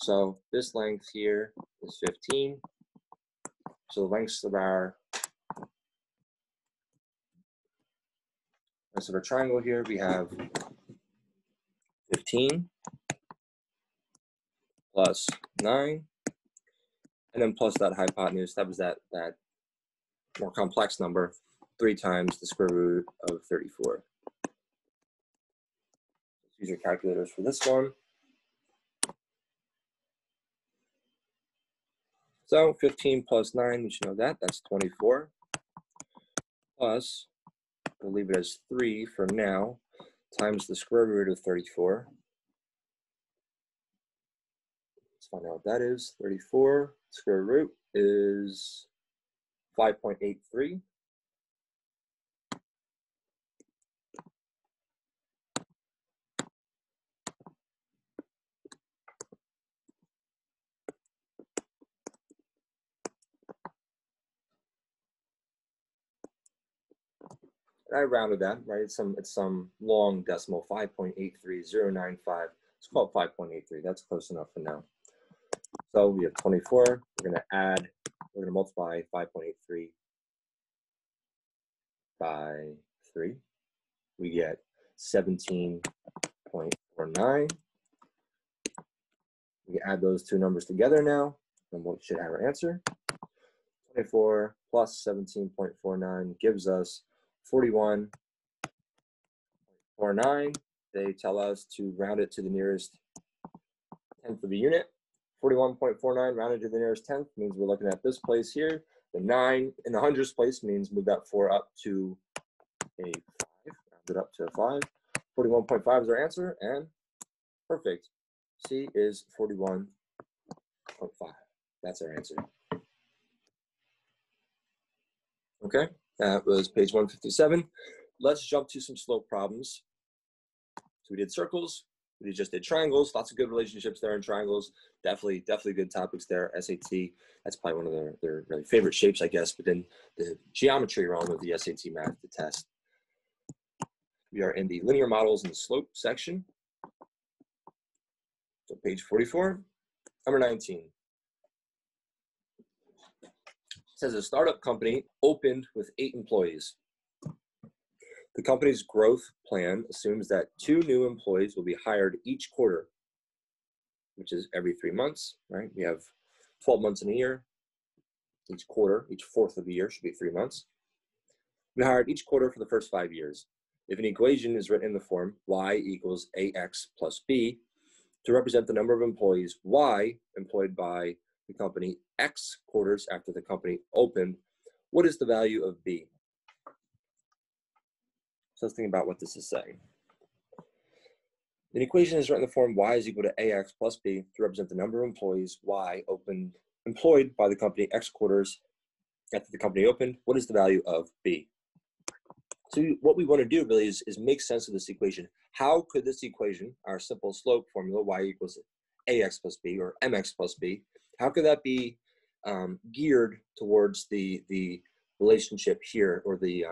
So this length here is 15. So the lengths of our triangle here, we have 15 plus 9, and then plus that hypotenuse. That was that more complex number, 3 times the square root of 34. Let's use your calculators for this one. So 15 plus 9, you should know that, that's 24, plus, we'll leave it as 3 for now, times the square root of 34. Let's find out what that is. 34 square root is 5.83. I rounded that, right? It's some long decimal, 5.83095. It's called 5.83. That's close enough for now. So we have 24. We're going to multiply 5.83 by 3. We get 17.49. We add those two numbers together now, and we should have our answer. 24 plus 17.49 gives us 41.49. They tell us to round it to the nearest tenth of a unit. 41.49 rounded to the nearest tenth means we're looking at this place here. The 9 in the hundredths place means move that 4 up to a 5. Round it up to a 5. 41.5 is our answer, and perfect. C is 41.5. That's our answer. Okay. That was page 157. Let's jump to some slope problems. So we did circles, we just did triangles, lots of good relationships there in triangles. Definitely good topics there, SAT. That's probably one of their really favorite shapes, I guess, but in the geometry realm of the SAT math, the test. We are in the linear models and slope section. So page 44, number 19. Says a startup company opened with 8 employees. The company's growth plan assumes that 2 new employees will be hired each quarter, which is every 3 months, right? We have 12 months in a year. Each quarter, each fourth of the year should be 3 months. We hired each quarter for the first 5 years. If an equation is written in the form y equals ax plus b to represent the number of employees y employed by the company X quarters after the company opened, what is the value of B? So let's think about what this is saying. An equation is written in the form y is equal to ax plus b to represent the number of employees y employed by the company X quarters after the company opened. What is the value of B? So what we want to do really is make sense of this equation. How could this equation, our simple slope formula, y equals ax plus b or mx plus b, how could that be geared towards the relationship here, or the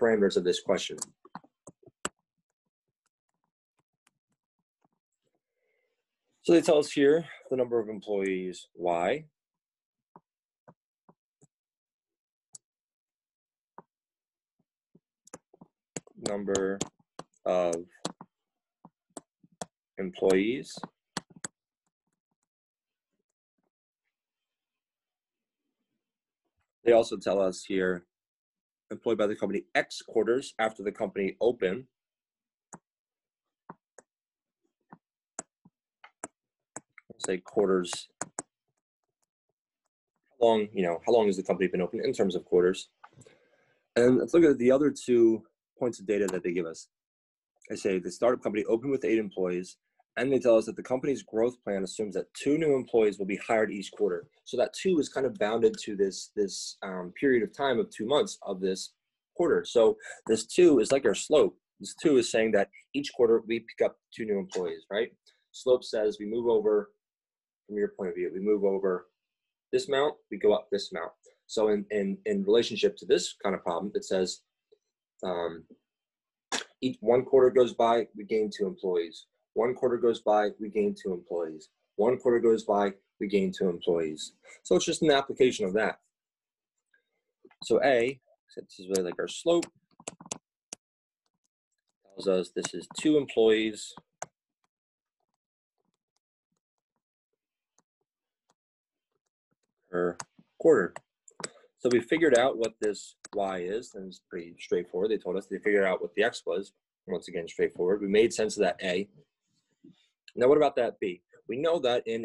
parameters of this question? So they tell us here the number of employees y number of employees . They also tell us here, employed by the company X quarters after the company opened. Let's say quarters, how long has the company been open in terms of quarters? And let's look at the other 2 points of data that they give us. They say the startup company opened with 8 employees. And they tell us that the company's growth plan assumes that 2 new employees will be hired each quarter. So that 2 is kind of bounded to this period of time of 2 months of this quarter. So this 2 is like our slope. This 2 is saying that each quarter we pick up 2 new employees, right? Slope says we move over, from your point of view, we move over this amount, we go up this amount. So in relationship to this kind of problem, it says each 1 quarter goes by, we gain 2 employees. 1 quarter goes by, we gain 2 employees. 1 quarter goes by, we gain 2 employees. So it's just an application of that. So A, this is really like our slope, tells us this is 2 employees per quarter. So we figured out what this Y is, and it's pretty straightforward. They told us they figured out what the X was. Once again, straightforward. We made sense of that A. Now, what about that B? We know that in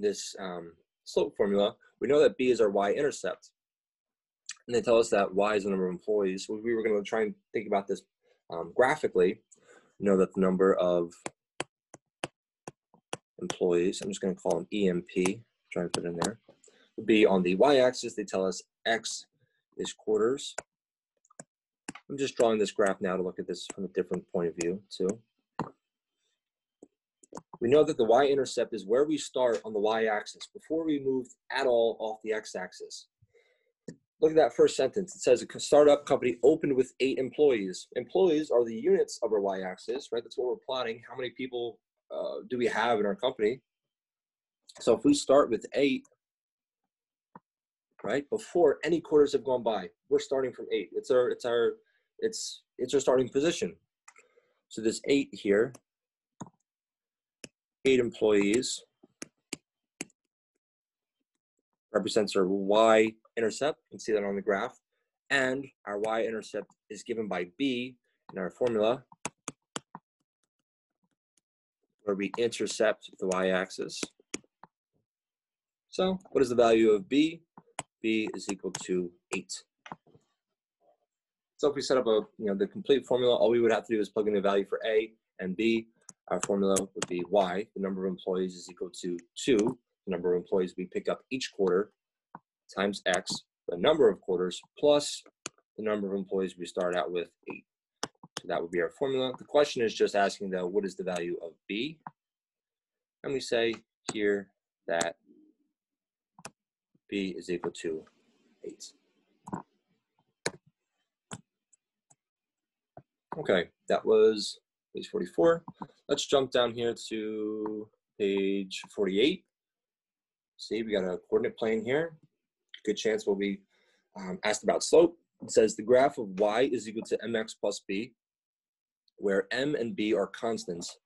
this slope formula, we know that B is our y-intercept. And they tell us that y is the number of employees. So we were going to try and think about this graphically. We know that the number of employees, I'm just going to call them EMP, try and put it in there, would be on the y-axis. They tell us x is quarters. I'm just drawing this graph now to look at this from a different point of view, too. We know that the y-intercept is where we start on the y-axis before we move at all off the x-axis. Look at that first sentence. It says a startup company opened with 8 employees. Employees are the units of our y-axis, right? That's what we're plotting. How many people do we have in our company? So if we start with 8, right, before any quarters have gone by, we're starting from 8. It's our starting position. So this 8 here. 8 employees represents our y-intercept. You can see that on the graph. And our y-intercept is given by B in our formula, where we intercept the y-axis. So what is the value of B? B is equal to 8. So if we set up the complete formula, all we would have to do is plug in the value for A and B. Our formula would be y, the number of employees is equal to 2, the number of employees we pick up each quarter, times x, the number of quarters, plus the number of employees we start out with, 8. So that would be our formula. The question is just asking, though, what is the value of b? And we say here that b is equal to 8. Okay, that was page 44. Let's jump down here to page 48. See, we got a coordinate plane here. Good chance we'll be asked about slope. It says the graph of y is equal to mx plus b, where m and b are constants,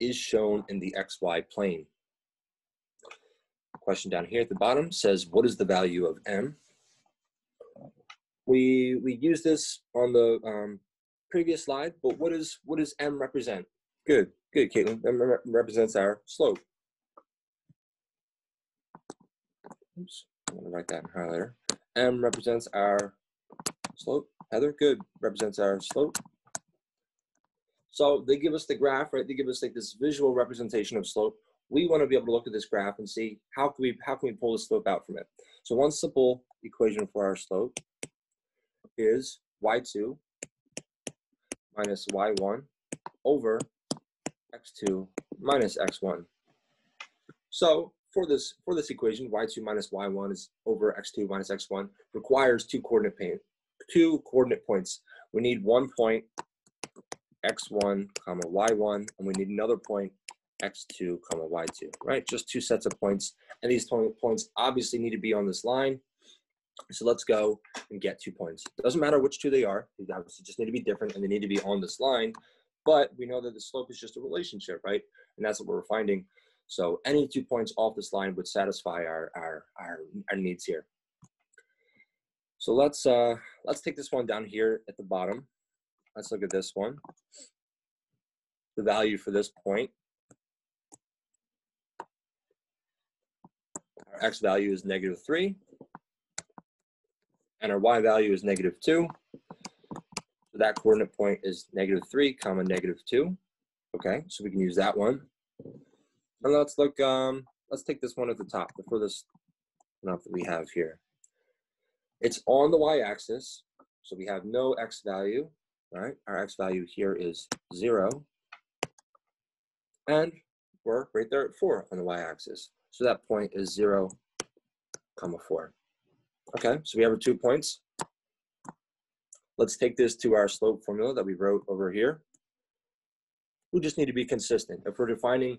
is shown in the xy plane. Question down here at the bottom says, what is the value of m? We use this on the previous slide, but what does m represent? Good, Caitlin. M represents our slope. Oops, I'm gonna write that in highlighter. M represents our slope. Heather, good, represents our slope. So they give us the graph, right? They give us like this visual representation of slope. We want to be able to look at this graph and see how can we pull the slope out from it. So one simple equation for our slope is y2 minus y1 over x2 minus x1. So for this equation, y2 minus y1 is over x2 minus x1 requires 2 coordinate points. We need 1 point, x1 comma y1, and we need another point, x2 comma y2, right? Just 2 sets of points, and these points obviously need to be on this line. So let's go and get 2 points. It doesn't matter which 2 they are. They obviously just need to be different, and they need to be on this line. But we know that the slope is just a relationship, right? And that's what we're finding. So any 2 points off this line would satisfy our needs here. So let's take this one down here at the bottom. Let's look at this one. The value for this point. Our x value is -3. And our y value is -2. So that coordinate point is -3, comma -2. Okay, so we can use that one. And let's look, let's take this one at the top, the furthest one that we have here. It's on the y-axis, so we have no x value, right? Our x value here is 0. And we're right there at 4 on the y-axis. So that point is 0, 4. Okay, so we have our 2 points. Let's take this to our slope formula that we wrote over here. We just need to be consistent. If we're defining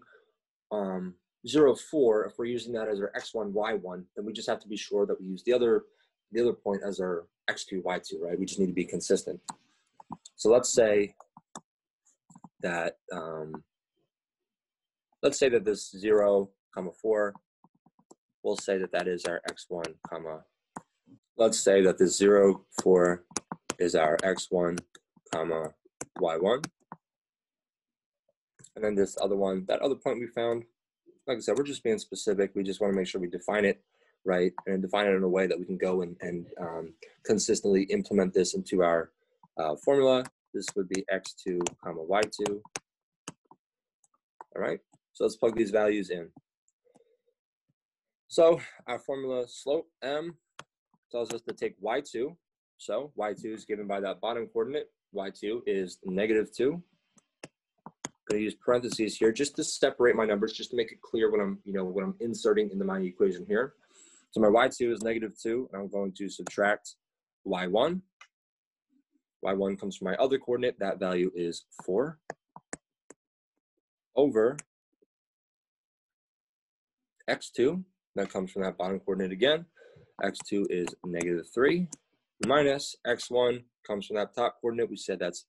0, 4, if we're using that as our x1, y1, then we just have to be sure that we use the other point as our x2, y2, right? We just need to be consistent. So let's say that this 0, 4, we'll say that that is our x1, let's say that this 0, 4 is our x1, y1. And then this other one, that other point we found, like I said, we're just being specific. We just want to make sure we define it right and define it in a way that we can go and consistently implement this into our formula. This would be x2, y2. All right, so let's plug these values in. So our formula slope m tells us to take y2. So y2 is given by that bottom coordinate. y2 is -2. I'm going to use parentheses here just to separate my numbers, just to make it clear what I'm, what I'm inserting into my equation here. So my y2 is -2, and I'm going to subtract y1. y1 comes from my other coordinate. That value is 4 over x2. That comes from that bottom coordinate again. x2 is -3 minus x1 comes from that top coordinate. We said that's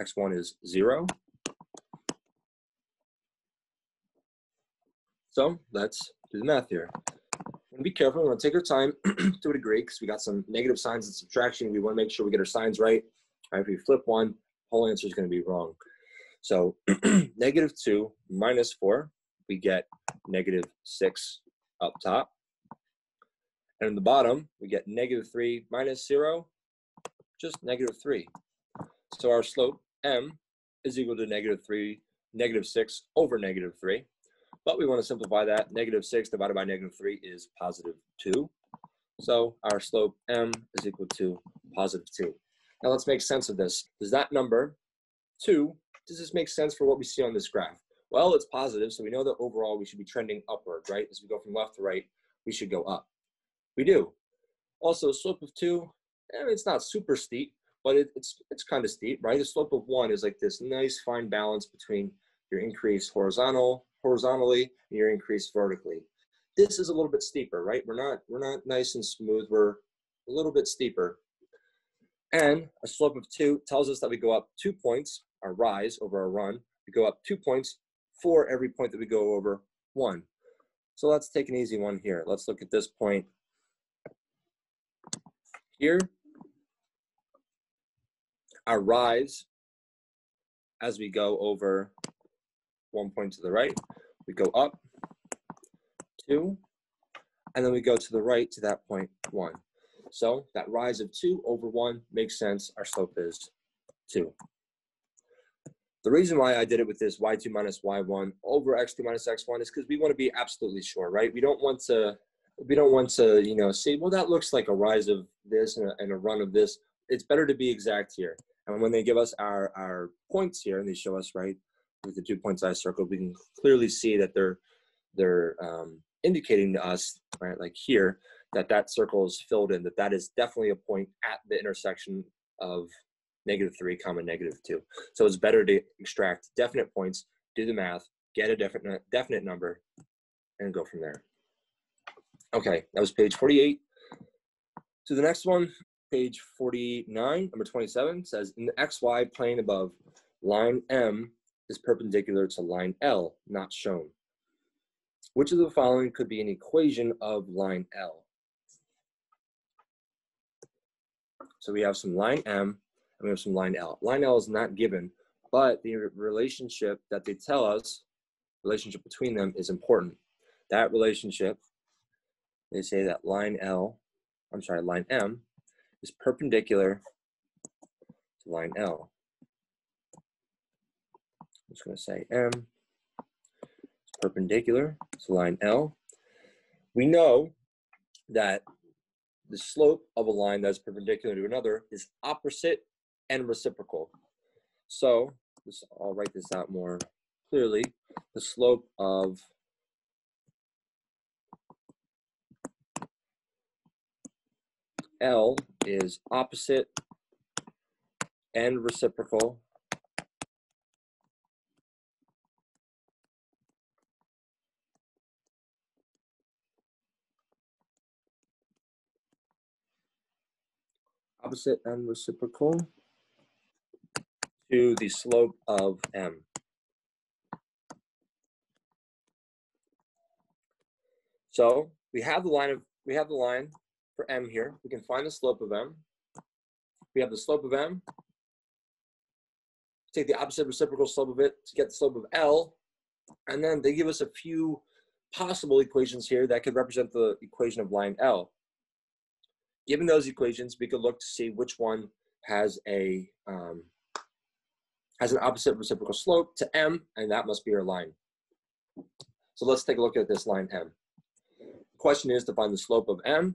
x1 is 0. So let's do the math here. We're gonna be careful, we wanna take our time to a degree because we got some negative signs and subtraction. We wanna make sure we get our signs right. All right, if we flip one, the whole answer is gonna be wrong. So -2 minus 4, we get -6 up top. And in the bottom, we get -3 minus 0, just -3. So our slope m is equal to -6 over -3. But we want to simplify that. -6 divided by -3 is +2. So our slope m is equal to +2. Now let's make sense of this. Does that number 2, does this make sense for what we see on this graph? Well, it's positive, so we know that overall we should be trending upward, right? As we go from left to right, we should go up. We do. Also, slope of 2, it's not super steep, but it's kind of steep, right? The slope of 1 is like this nice fine balance between your increase horizontally and your increase vertically. This is a little bit steeper, right? We're not nice and smooth, we're a little bit steeper. And a slope of 2 tells us that we go up 2 points, our rise over our run. We go up 2 points for every point that we go over 1. So let's take an easy one here. Let's look at this point here. Our rise as we go over 1 point to the right, we go up 2, and then we go to the right to that point 1. So that rise of 2 over 1 makes sense. Our slope is 2. The reason why I did it with this y2 minus y1 over x2 minus x1 is because we want to be absolutely sure, right? We don't want to say, well, that looks like a rise of this and a run of this. It's better to be exact here. And when they give us our points here and they show us, right, with the 2 points I circled, we can clearly see that they're indicating to us, right, like here, that that circle is filled in, that is definitely a point at the intersection of -3, -2. So it's better to extract definite points, do the math, get a definite number, and go from there. Okay, that was page 48. So the next one, page 49, number 27, says, in the XY plane above, line M is perpendicular to line L, not shown. Which of the following could be an equation of line L? So we have some line M and we have some line L. Line L is not given, but the relationship that they tell us, relationship between them is important. That relationship, they say that line M is perpendicular to line L. just going to say M. It's perpendicular. It's a line L. We know that the slope of a line that's perpendicular to another is opposite and reciprocal. So this, I'll write this out more clearly. The slope of L is opposite and reciprocal to the slope of M. So we have the line for M here. We can find the slope of M. We have the slope of M. Take the opposite reciprocal slope of it to get the slope of L, and then they give us a few possible equations here that could represent the equation of line L. Given those equations, we could look to see which one has a has an opposite reciprocal slope to M, and that must be our line. So let's take a look at this line M. The question is to find the slope of M.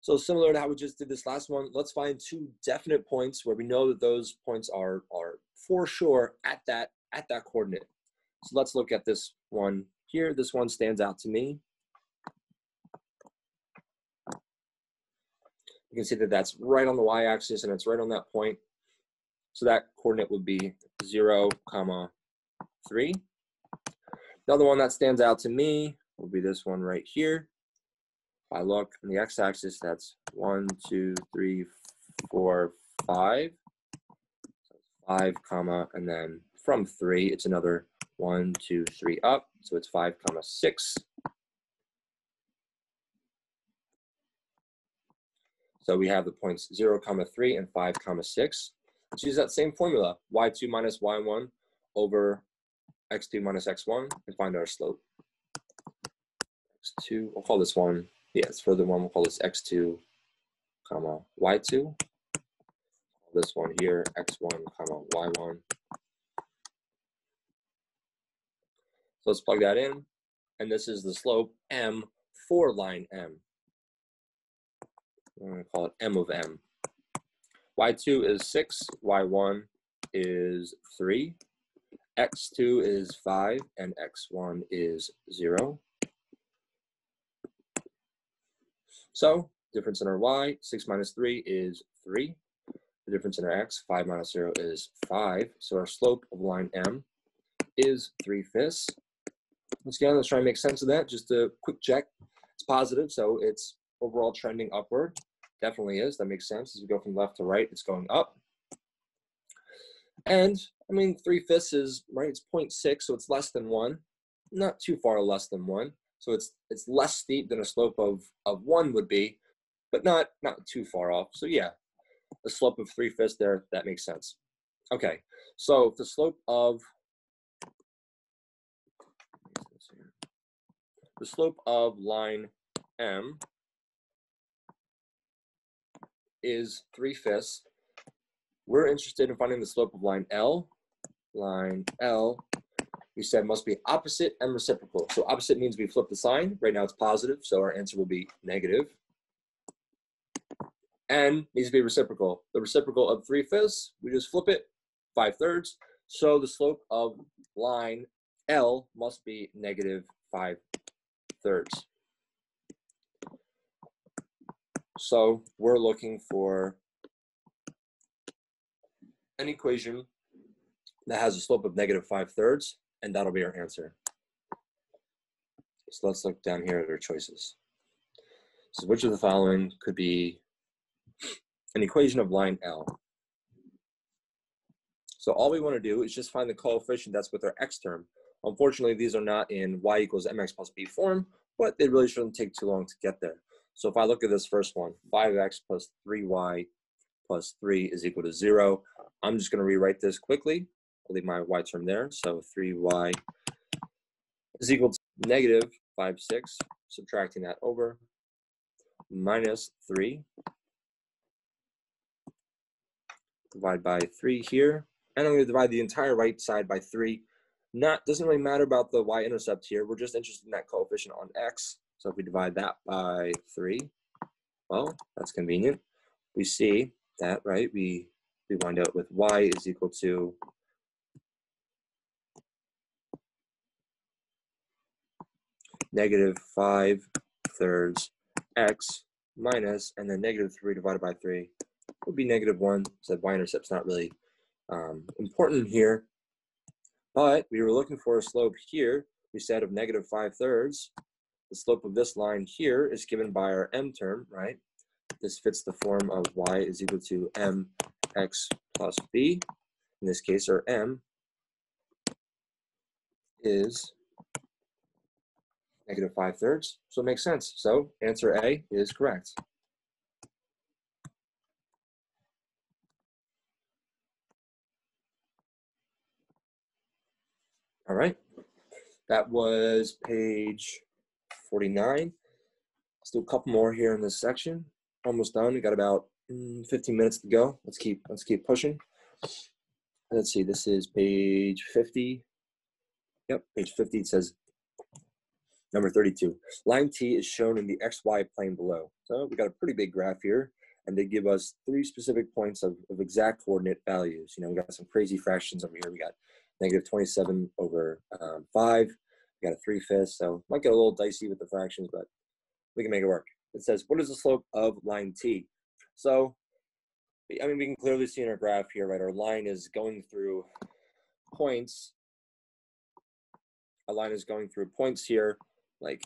So similar to how we just did this last one, let's find two definite points where we know that those points are for sure at that coordinate. So let's look at this one here. This one stands out to me. You can see that that's right on the y-axis and it's right on that point. So that coordinate would be 0, 3. The other one that stands out to me will be this one right here. If I look on the x-axis, that's 1, 2, 3, 4, 5. So 5, and then from 3, it's another 1, 2, 3 up. So it's 5, 6. So we have the points 0, 3 and 5, 6. Let's use that same formula, y2 minus y1 over x2 minus x1, and find our slope. x2, we'll call this one, we'll call this x2, y2. This one here, x1, y1. So let's plug that in, and this is the slope M for line M. I'm going to call it M of M. Y2 is 6, Y1 is 3, X2 is 5, and X1 is 0. So, difference in our Y, 6 minus 3 is 3. The difference in our X, 5 minus 0 is 5. So our slope of line M is 3/5. Once again, let's try and make sense of that. Just a quick check. It's positive, so it's overall trending upward. Definitely is. That makes sense. As we go from left to right, it's going up. And I mean, 3/5 is right. It's 0.6, so it's less than 1. Not too far less than 1. So it's less steep than a slope of 1 would be, but not too far off. So yeah, the slope of 3/5 there, that makes sense. Okay, so the slope of line M is 3/5. We're interested in finding the slope of line L. Line L, we said, must be opposite and reciprocal. So opposite means we flip the sign. Right now it's positive, so our answer will be negative. And needs to be reciprocal. The reciprocal of 3/5, we just flip it, 5/3. So the slope of line L must be negative 5/3. So we're looking for an equation that has a slope of negative 5/3, and that'll be our answer. So let's look down here at our choices. So which of the following could be an equation of line L? So all we want to do is just find the coefficient that's with our x term. Unfortunately, these are not in y = mx + b form, but they really shouldn't take too long to get there. So if I look at this first one, 5x + 3y + 3 is equal to 0. I'm just going to rewrite this quickly. I'll leave my y term there. So 3y is equal to negative 5/6, subtracting that over, minus 3. Divide by 3 here, and I'm going to divide the entire right side by 3. Doesn't really matter about the y-intercept here. We're just interested in that coefficient on x. So if we divide that by 3, well, that's convenient. We see that, right, we wind out with y is equal to -5/3 x minus, and then -3 divided by 3 would be -1. So the y-intercept's not really important here. But we were looking for a slope here. We said of -5/3, the slope of this line here is given by our m term, right? This fits the form of y is equal to mx plus b. In this case, our m is -5/3. So it makes sense. So answer A is correct. All right. That was page 49. Let's do a couple more here in this section. Almost done. We got about 15 minutes to go. Let's keep pushing. Let's see. This is page 50. Yep, page 50. It says number 32. Line T is shown in the XY plane below. So we got a pretty big graph here, and they give us 3 specific points of exact coordinate values. You know, we got some crazy fractions over here. We got -27/5. We got a 3/5. So might get a little dicey with the fractions, but we can make it work. It says, what is the slope of line T? So, I mean, we can clearly see in our graph here, right? Our line is going through points. Our line is going through points here, like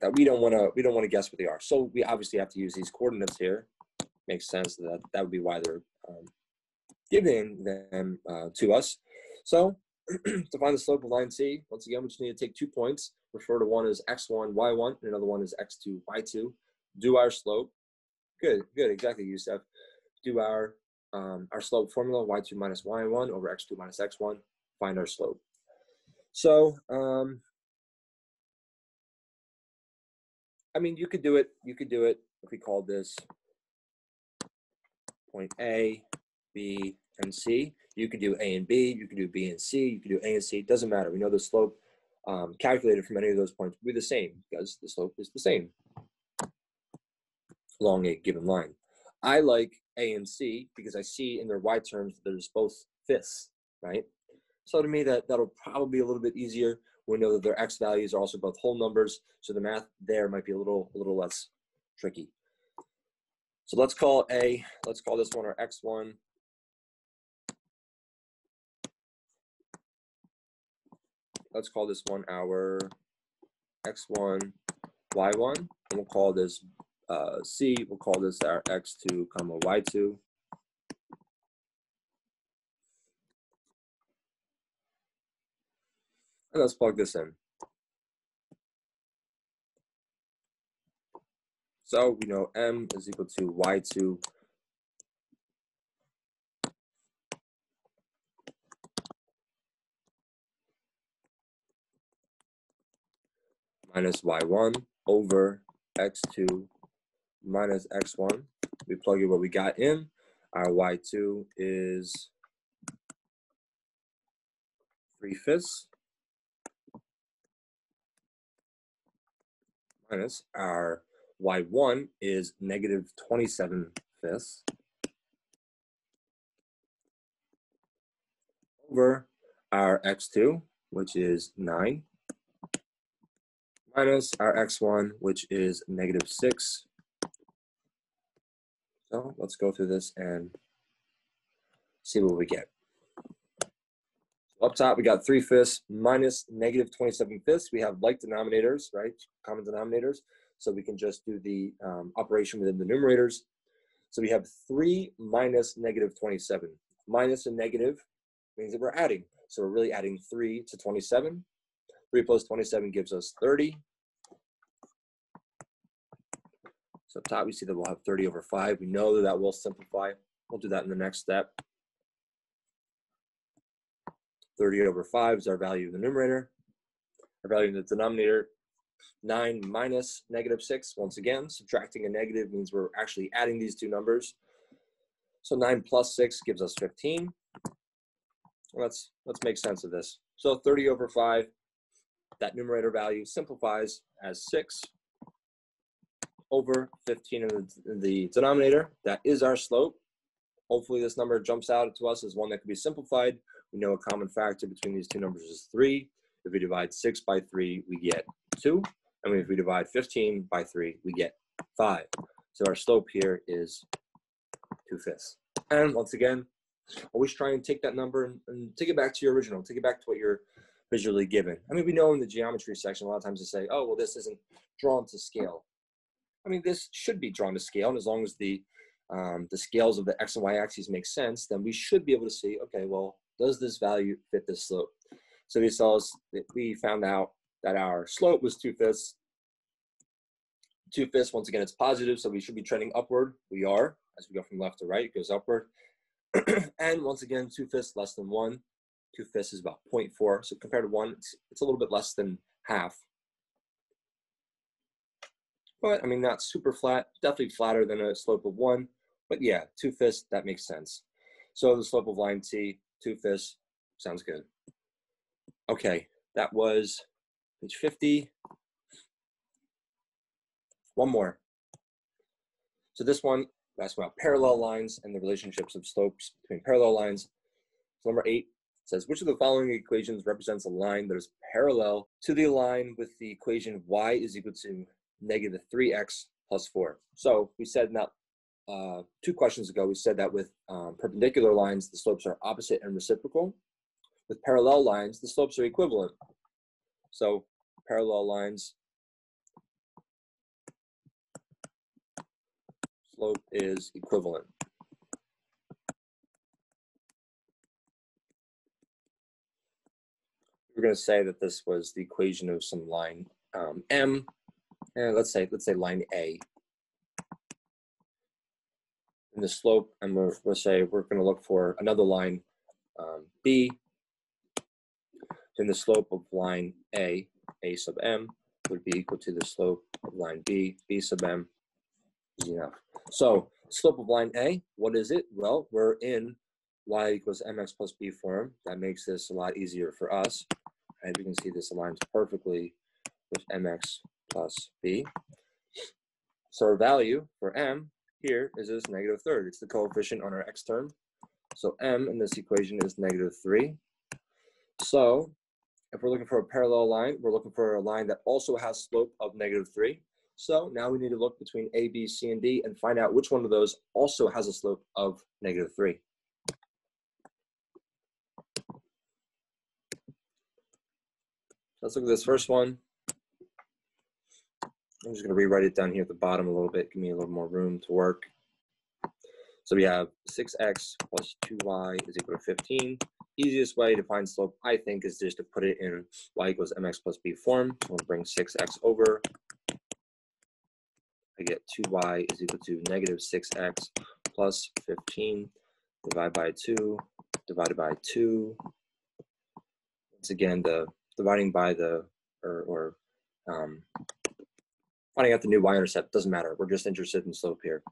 that we don't want to guess what they are. So we obviously have to use these coordinates here. Makes sense that that would be why they're giving them to us. So to find the slope of line C, once again, we just need to take 2 points, refer to one as x1, y1, and another one as x2, y2. Do our slope. Good, exactly, Youssef. Do our slope formula, y2 minus y1 over x2 minus x1. Find our slope. So, I mean, you could do it if we called this point A, B, and C. You could do A and B, you could do B and C, you could do A and C, it doesn't matter. We know the slope calculated from any of those points will be the same because the slope is the same along a given line. I like A and C because I see in their y terms that there's both fifths, right? So to me, that'll probably be a little bit easier. We know that their x values are also both whole numbers, so the math there might be a little less tricky. So let's call this one our x1. Let's call this one our x1, y1, and we'll call this C. We'll call this our x2, comma y2. And let's plug this in. So we know m is equal to y2 minus y1 over x2 minus x1. We plug in what we got in. Our y2 is 3/5. Minus our y1 is -27/5 over our x2, which is 9, minus our x1, which is -6. So let's go through this and see what we get. Up top, we got 3/5 minus -27/5. We have like denominators, right? Common denominators. So we can just do the operation within the numerators. So we have 3 minus -27. Minus and negative means that we're adding. So we're really adding 3 to 27. 3 plus 27 gives us 30. So up top, we see that we'll have 30/5. We know that will simplify. We'll do that in the next step. 30/5 is our value in the numerator. Our value in the denominator, 9 minus -6. Once again, subtracting a negative means we're actually adding these two numbers. So 9 plus 6 gives us 15. Let's make sense of this. So 30 over 5, that numerator value simplifies as 6 over 15 in the denominator. That is our slope. Hopefully this number jumps out to us as one that can be simplified. We know a common factor between these two numbers is 3. If we divide 6 by 3, we get 2. And if we divide 15 by 3, we get 5. So our slope here is 2/5. And once again, always try and take that number and take it back to your original, take it back to what you're visually given. I mean, we know in the geometry section, a lot of times they say, oh, well, this isn't drawn to scale. I mean, this should be drawn to scale, and as long as the scales of the x and y axes make sense, then we should be able to see, okay, well, does this value fit this slope? So we found out that our slope was 2/5. 2/5, once again, it's positive, so we should be trending upward. We are. As we go from left to right, it goes upward. And once again, 2/5 less than 1. 2/5 is about 0.4. So compared to 1, it's a little bit less than half. But, I mean, not super flat. Definitely flatter than a slope of 1. But, yeah, 2/5, that makes sense. So the slope of line T, 2/5, sounds good. Okay, that was page 50. One more. So this one, that's about parallel lines and the relationships of slopes between parallel lines. So number 8 says, which of the following equations represents a line that is parallel to the line with the equation y is equal to -3x + 4? So we said that 2 questions ago, we said that with perpendicular lines, the slopes are opposite and reciprocal. With parallel lines, the slopes are equivalent. So parallel lines, slope is equivalent. We're going to say that this was the equation of some line M, and let's say line A. And the slope, and we're going to look for another line B. Then the slope of line A sub M, would be equal to the slope of line B, B sub M. Easy enough. So slope of line A, what is it? Well, we're in y = mx + b form. That makes this a lot easier for us. And we can see this aligns perfectly with mx + b. So our value for m here is this -3. It's the coefficient on our x term. So m in this equation is -3. So if we're looking for a parallel line, we're looking for a line that also has slope of -3. So now we need to look between A, B, C, and D and find out which one of those also has a slope of -3. Let's look at this first one. I'm just going to rewrite it down here at the bottom a little bit. Give me a little more room to work. So we have 6x + 2y = 15. Easiest way to find slope, I think, is just to put it in y = mx + b form. So we'll bring 6x over. I get 2y = -6x + 15, divided by 2, divided by 2. Once again, the dividing by the, finding out the new y-intercept doesn't matter. We're just interested in slope here.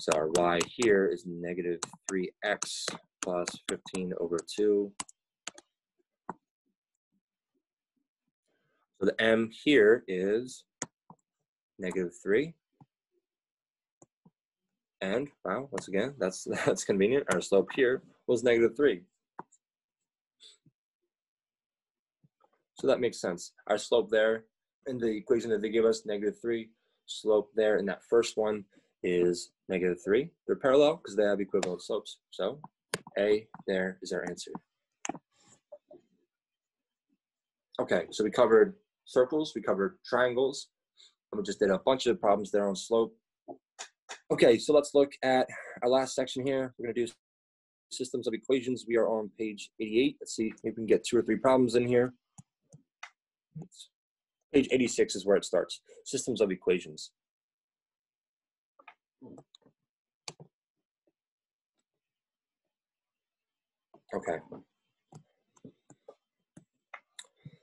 So our y here is -3x + 15/2. So the m here is -3, and wow, once again, that's convenient. Our slope here was -3, so that makes sense. Our slope there in the equation that they give us, -3. Slope there in that first one is -3. They're parallel because they have equivalent slopes. So A there is our answer. Okay, so we covered circles, we covered triangles. We just did a bunch of problems there on slope. Okay, so let's look at our last section here. We're going to do systems of equations. We are on page 88. Let's see if we can get 2 or 3 problems in here. Page 86 is where it starts. Systems of equations. Okay.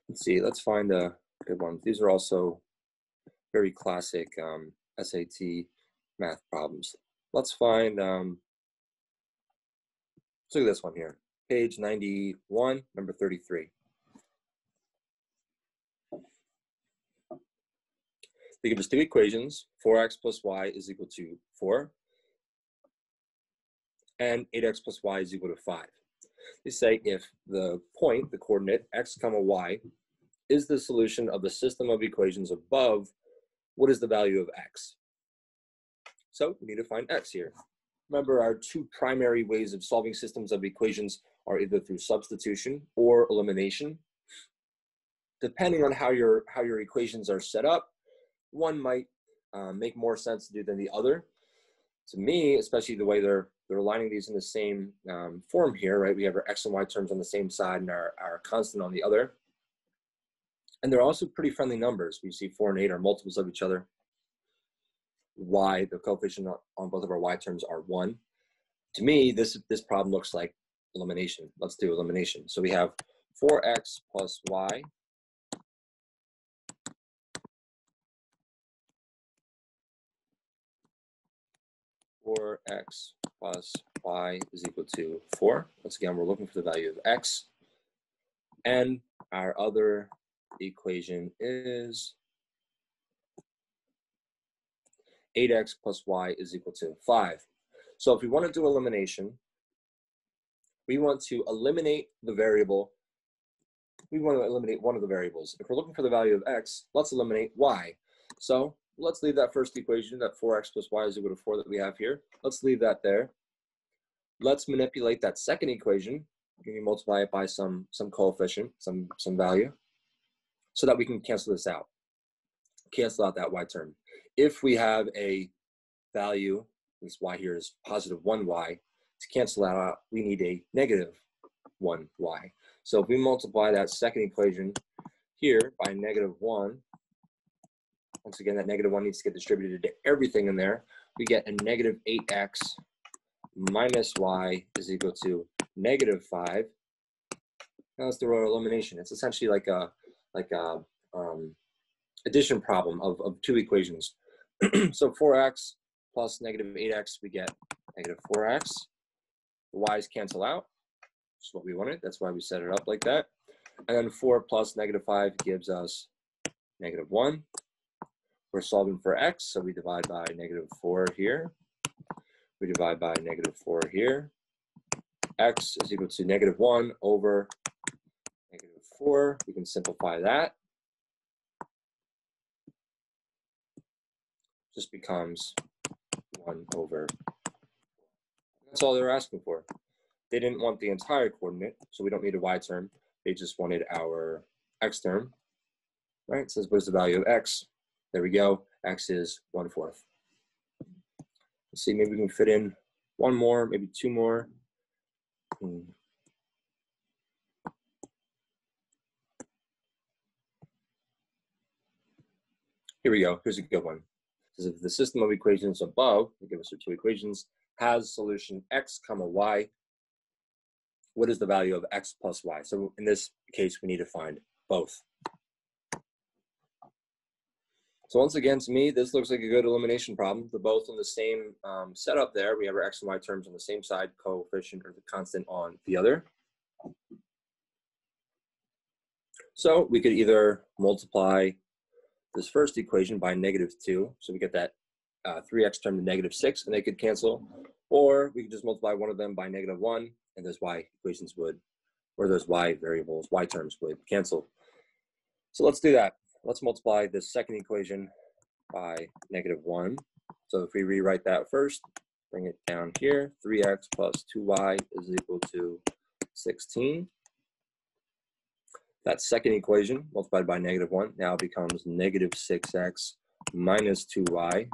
Let's see. Let's find a good one. These are also very classic SAT math problems. Let's find, let's look at this one here. page 91, number 33. They give us two equations, 4x plus y is equal to 4, and 8x plus y is equal to 5. They say if the point, the coordinate x comma y, is the solution of the system of equations above, what is the value of x? So we need to find x here. Remember, our two primary ways of solving systems of equations are either through substitution or elimination. Depending on how your equations are set up, one might make more sense to do than the other. To me, especially the way they're aligning these in the same form here, right? We have our x and y terms on the same side and our constant on the other. And they're also pretty friendly numbers. We see 4 and 8 are multiples of each other. Y, the coefficient on both of our y terms are 1. To me, this problem looks like elimination. Let's do elimination. So we have 4x plus y or x plus y is equal to 4. Once again, we're looking for the value of x. And our other equation is 8x plus y is equal to 5. So if we want to do elimination, we want to eliminate the variable. We want to eliminate one of the variables. If we're looking for the value of x, let's eliminate y. So let's leave that first equation, that 4x plus y is equal to 4 that we have here. Let's leave that there. Let's manipulate that second equation. Can you multiply it by some coefficient, some value, so that we can cancel this out. Cancel out that y term. If we have a value, this y here is positive 1y, to cancel that out, we need a negative 1y. So if we multiply that second equation here by negative 1, once again, that negative 1 needs to get distributed to everything in there. We get a negative 8x minus y is equal to negative 5. Now let's do our elimination. It's essentially like a addition problem of two equations. So 4x plus negative 8x, we get negative 4x. The y's cancel out. That's what we wanted. That's why we set it up like that. And then 4 plus negative 5 gives us negative 1. We're solving for x, so we divide by negative 4 here. We divide by negative 4 here. X is equal to negative 1 over negative 4. We can simplify that. Just becomes 1 over. That's all they were asking for. They didn't want the entire coordinate, so we don't need a y term. They just wanted our x term, right? It says, what is the value of x? There we go. X is 1/4. Let's see, maybe we can fit in one more, maybe two more. Here we go. Here's a good one. Because if the system of equations above, they give us our two equations, has solution x comma y, what is the value of x plus y? So in this case, we need to find both. So once again, to me, this looks like a good elimination problem. They're both on the same setup there. We have our x and y terms on the same side, coefficient or the constant on the other. So we could either multiply this first equation by negative 2, so we get that 3x term to negative 6, and they could cancel, or we could just multiply one of them by negative 1, and those y equations would, or those y variables, y terms would cancel. So let's do that. Let's multiply this second equation by negative 1. So if we rewrite that first, bring it down here, 3x plus 2y is equal to 16. That second equation multiplied by negative 1 now becomes negative 6x minus 2y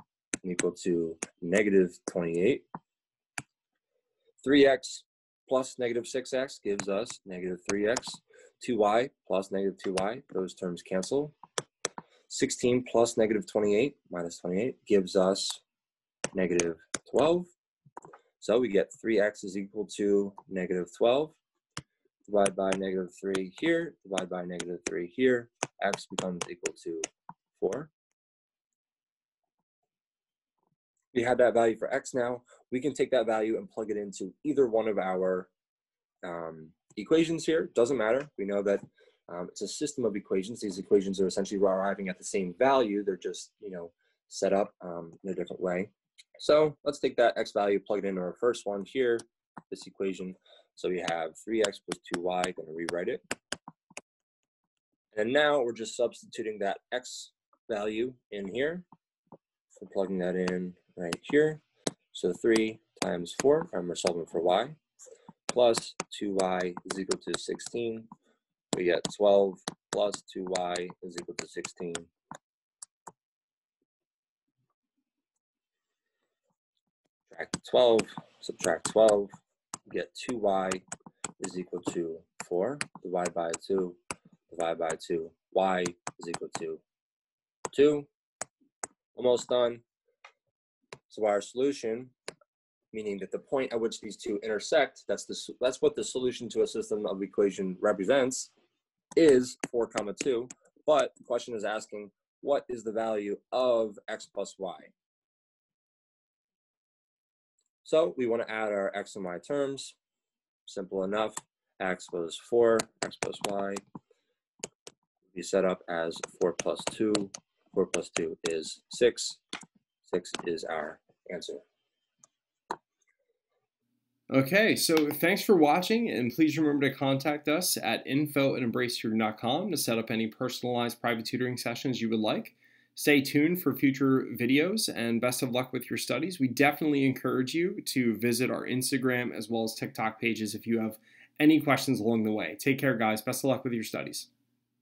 equal to negative 28. 3x plus negative 6x gives us negative 3x. 2y plus negative 2y, those terms cancel. 16 plus negative 28 minus 28 gives us negative 12. So we get 3x is equal to negative 12. Divide by negative 3 here, divide by negative 3 here, x becomes equal to 4. We have that value for x now. We can take that value and plug it into either one of our equations here. Doesn't matter. We know that it's a system of equations. These equations are essentially arriving at the same value. They're just, you know, set up in a different way. So let's take that x value, plug it into our first one here, this equation. So we have 3x plus 2y, going to rewrite it. And now we're just substituting that x value in here. So plugging that in right here. So 3 times 4, and we're solving for y, plus 2y is equal to 16. We get 12 plus 2y is equal to 16. Subtract 12, subtract 12, we get 2y is equal to 4. Divide by 2, divide by 2. Y is equal to 2. Almost done. So our solution, meaning that the point at which these two intersect, that's what the solution to a system of equation represents, is 4, 2. But the question is asking, what is the value of x plus y? So we want to add our x and y terms. Simple enough. X plus 4, x plus y. We set up as 4 plus 2. 4 plus 2 is 6. 6 is our answer. Okay, so thanks for watching, and please remember to contact us at info@embracetutoring.com to set up any personalized private tutoring sessions you would like. Stay tuned for future videos, and best of luck with your studies. We definitely encourage you to visit our Instagram as well as TikTok pages if you have any questions along the way. Take care, guys. Best of luck with your studies.